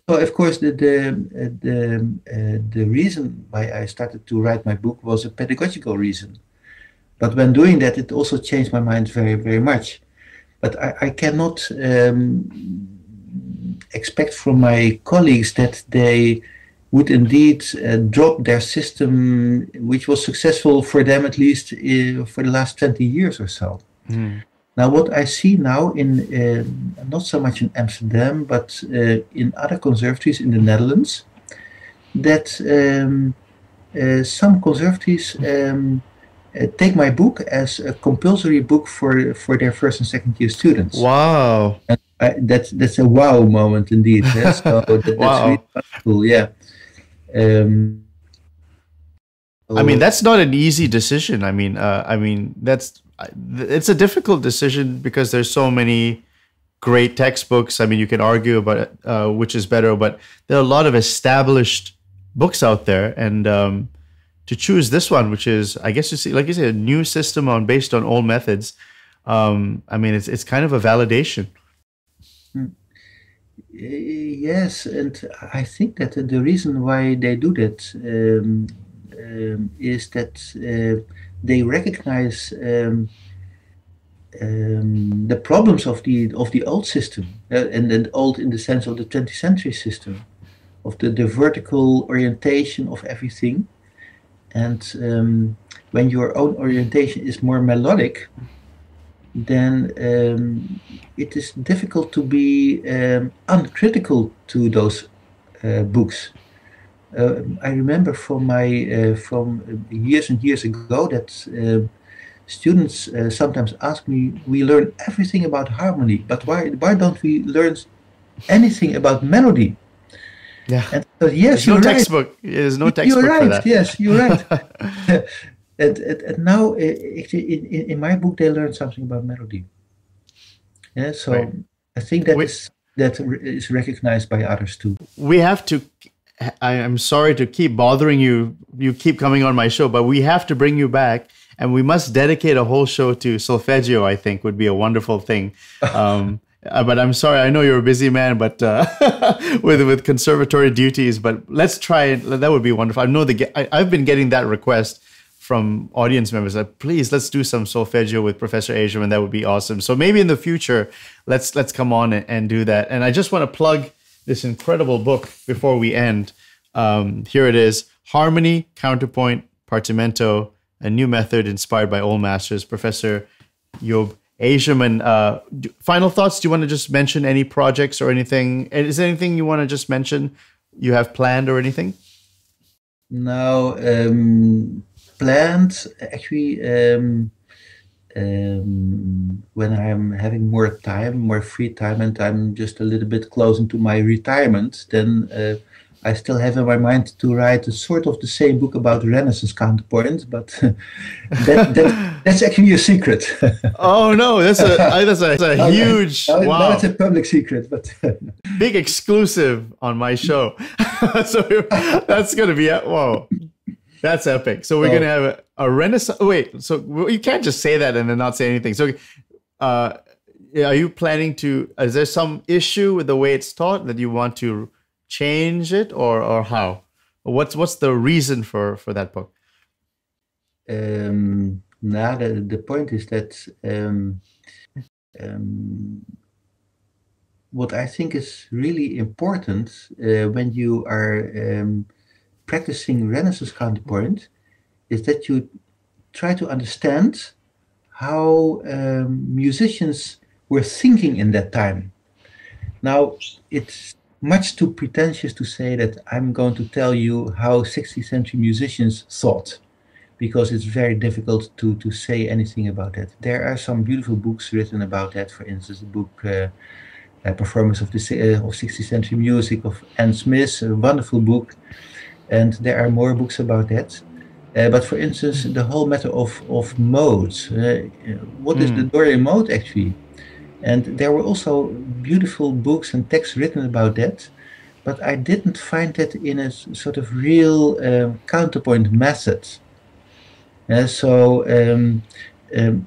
so, of course, the the the, uh, the reason why I started to write my book was a pedagogical reason. But when doing that, it also changed my mind very, very much. But I, I cannot um, expect from my colleagues that they would indeed uh, drop their system, which was successful for them at least uh, for the last twenty years or so. Mm. Now, what I see now in, uh, not so much in Amsterdam, but uh, in other conservatories in the Netherlands, that um, uh, some conservatories um, uh, take my book as a compulsory book for, for their first and second year students. Wow. And I, that's, that's a wow moment indeed. Yeah? So that, that's wow. really wonderful, yeah. Um, I mean, that's not an easy decision. I mean, uh, I mean, that's it's a difficult decision because there's so many great textbooks. I mean, you can argue about uh, which is better, but there are a lot of established books out there, and um, to choose this one, which is, I guess you see, like you said, a new system on based on old methods. Um, I mean, it's it's kind of a validation. Hmm. Yes, and I think that the reason why they do that um, um, is that uh, they recognize um, um, the problems of the of the old system, uh, and then old in the sense of the twentieth century system, of the, the vertical orientation of everything. And um, when your own orientation is more melodic, then um, it is difficult to be um, uncritical to those uh, books. Uh, I remember from my uh, from years and years ago that uh, students uh, sometimes ask me, "We learn everything about harmony, but why why don't we learn anything about melody?" Yeah. And so, yes, there's you're no right. textbook. There's no textbook you're right. for that. Yes, you're right. And, and, and now, uh, in, in my book, they learn something about melody. Yeah, so right. I think that we, is that is recognized by others too. We have to. I am sorry to keep bothering you. You keep coming on my show, but we have to bring you back, and we must dedicate a whole show to solfeggio. I think would be a wonderful thing. Um, but I'm sorry. I know you're a busy man, but uh, with with conservatory duties. But let's try it. That would be wonderful. I know the. I, I've been getting that request from audience members, like, please, let's do some solfeggio with Professor IJzerman. That would be awesome. So maybe in the future, let's let's come on and, and do that. And I just want to plug this incredible book before we end. Um, here it is, Harmony, Counterpoint, Partimento, a new method inspired by old masters, Professor Job IJzerman. Uh, do, final thoughts, do you want to just mention any projects or anything? Is there anything you want to just mention you have planned or anything? No, um... planned actually um, um, when I'm having more time, more free time, and I'm just a little bit closer to my retirement, then uh, I still have in my mind to write a sort of the same book about Renaissance counterpoint, but that, that, that's actually a secret. Oh no, that's a that's a, that's a okay. huge no, wow. That's a public secret, but big exclusive on my show. So that's gonna be wow. That's epic. So we're oh. going to have a, a Renaissance. Wait, so you can't just say that and then not say anything. So uh, are you planning to, is there some issue with the way it's taught that you want to change it, or or how? What's what's the reason for, for that book? Um, nah, the, the point is that um, um, what I think is really important uh, when you are... Um, practicing Renaissance counterpoint is that you try to understand how um, musicians were thinking in that time. Now, it's much too pretentious to say that I'm going to tell you how sixteenth century musicians thought, because it's very difficult to, to say anything about that. There are some beautiful books written about that, for instance, the book uh, uh, Performance of, the, uh, of sixteenth Century Music of Anne Smith, a wonderful book. And there are more books about that. Uh, but for instance, the whole matter of, of modes. Uh, what mm. is the Dorian mode actually? And there were also beautiful books and texts written about that. But I didn't find that in a sort of real um, counterpoint method. Uh, so, um, um,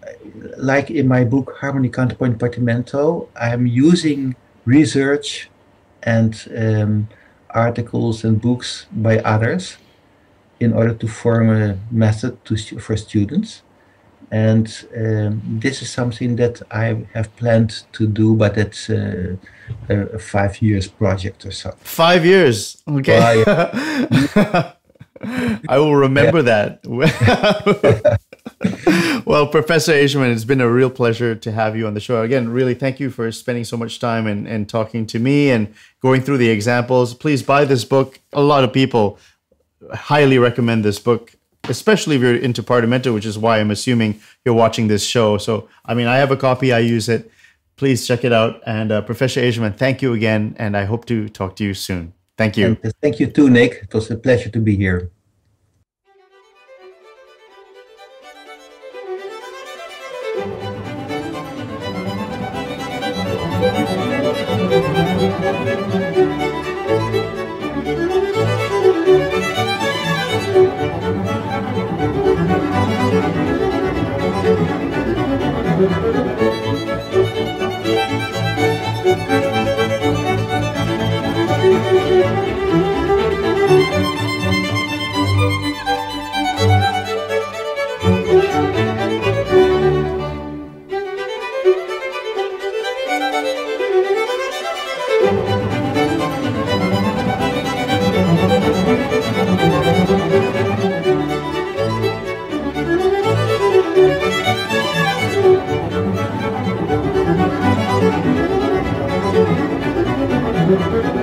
like in my book, Harmony, Counterpoint, Partimento, I am using research and um, articles and books by others in order to form a method to stu for students, and um, this is something that I have planned to do, but it's uh, a, a five years project or so. Five years, okay. Well, yeah. I will remember yeah. that. Well, Professor IJzerman, it's been a real pleasure to have you on the show. Again, really thank you for spending so much time and, and talking to me and going through the examples. Please buy this book. A lot of people highly recommend this book, especially if you're into Partimento, which is why I'm assuming you're watching this show. So, I mean, I have a copy. I use it. Please check it out. And uh, Professor IJzerman, thank you again, and I hope to talk to you soon. Thank you. And thank you too, Nick. It was a pleasure to be here. Thank you.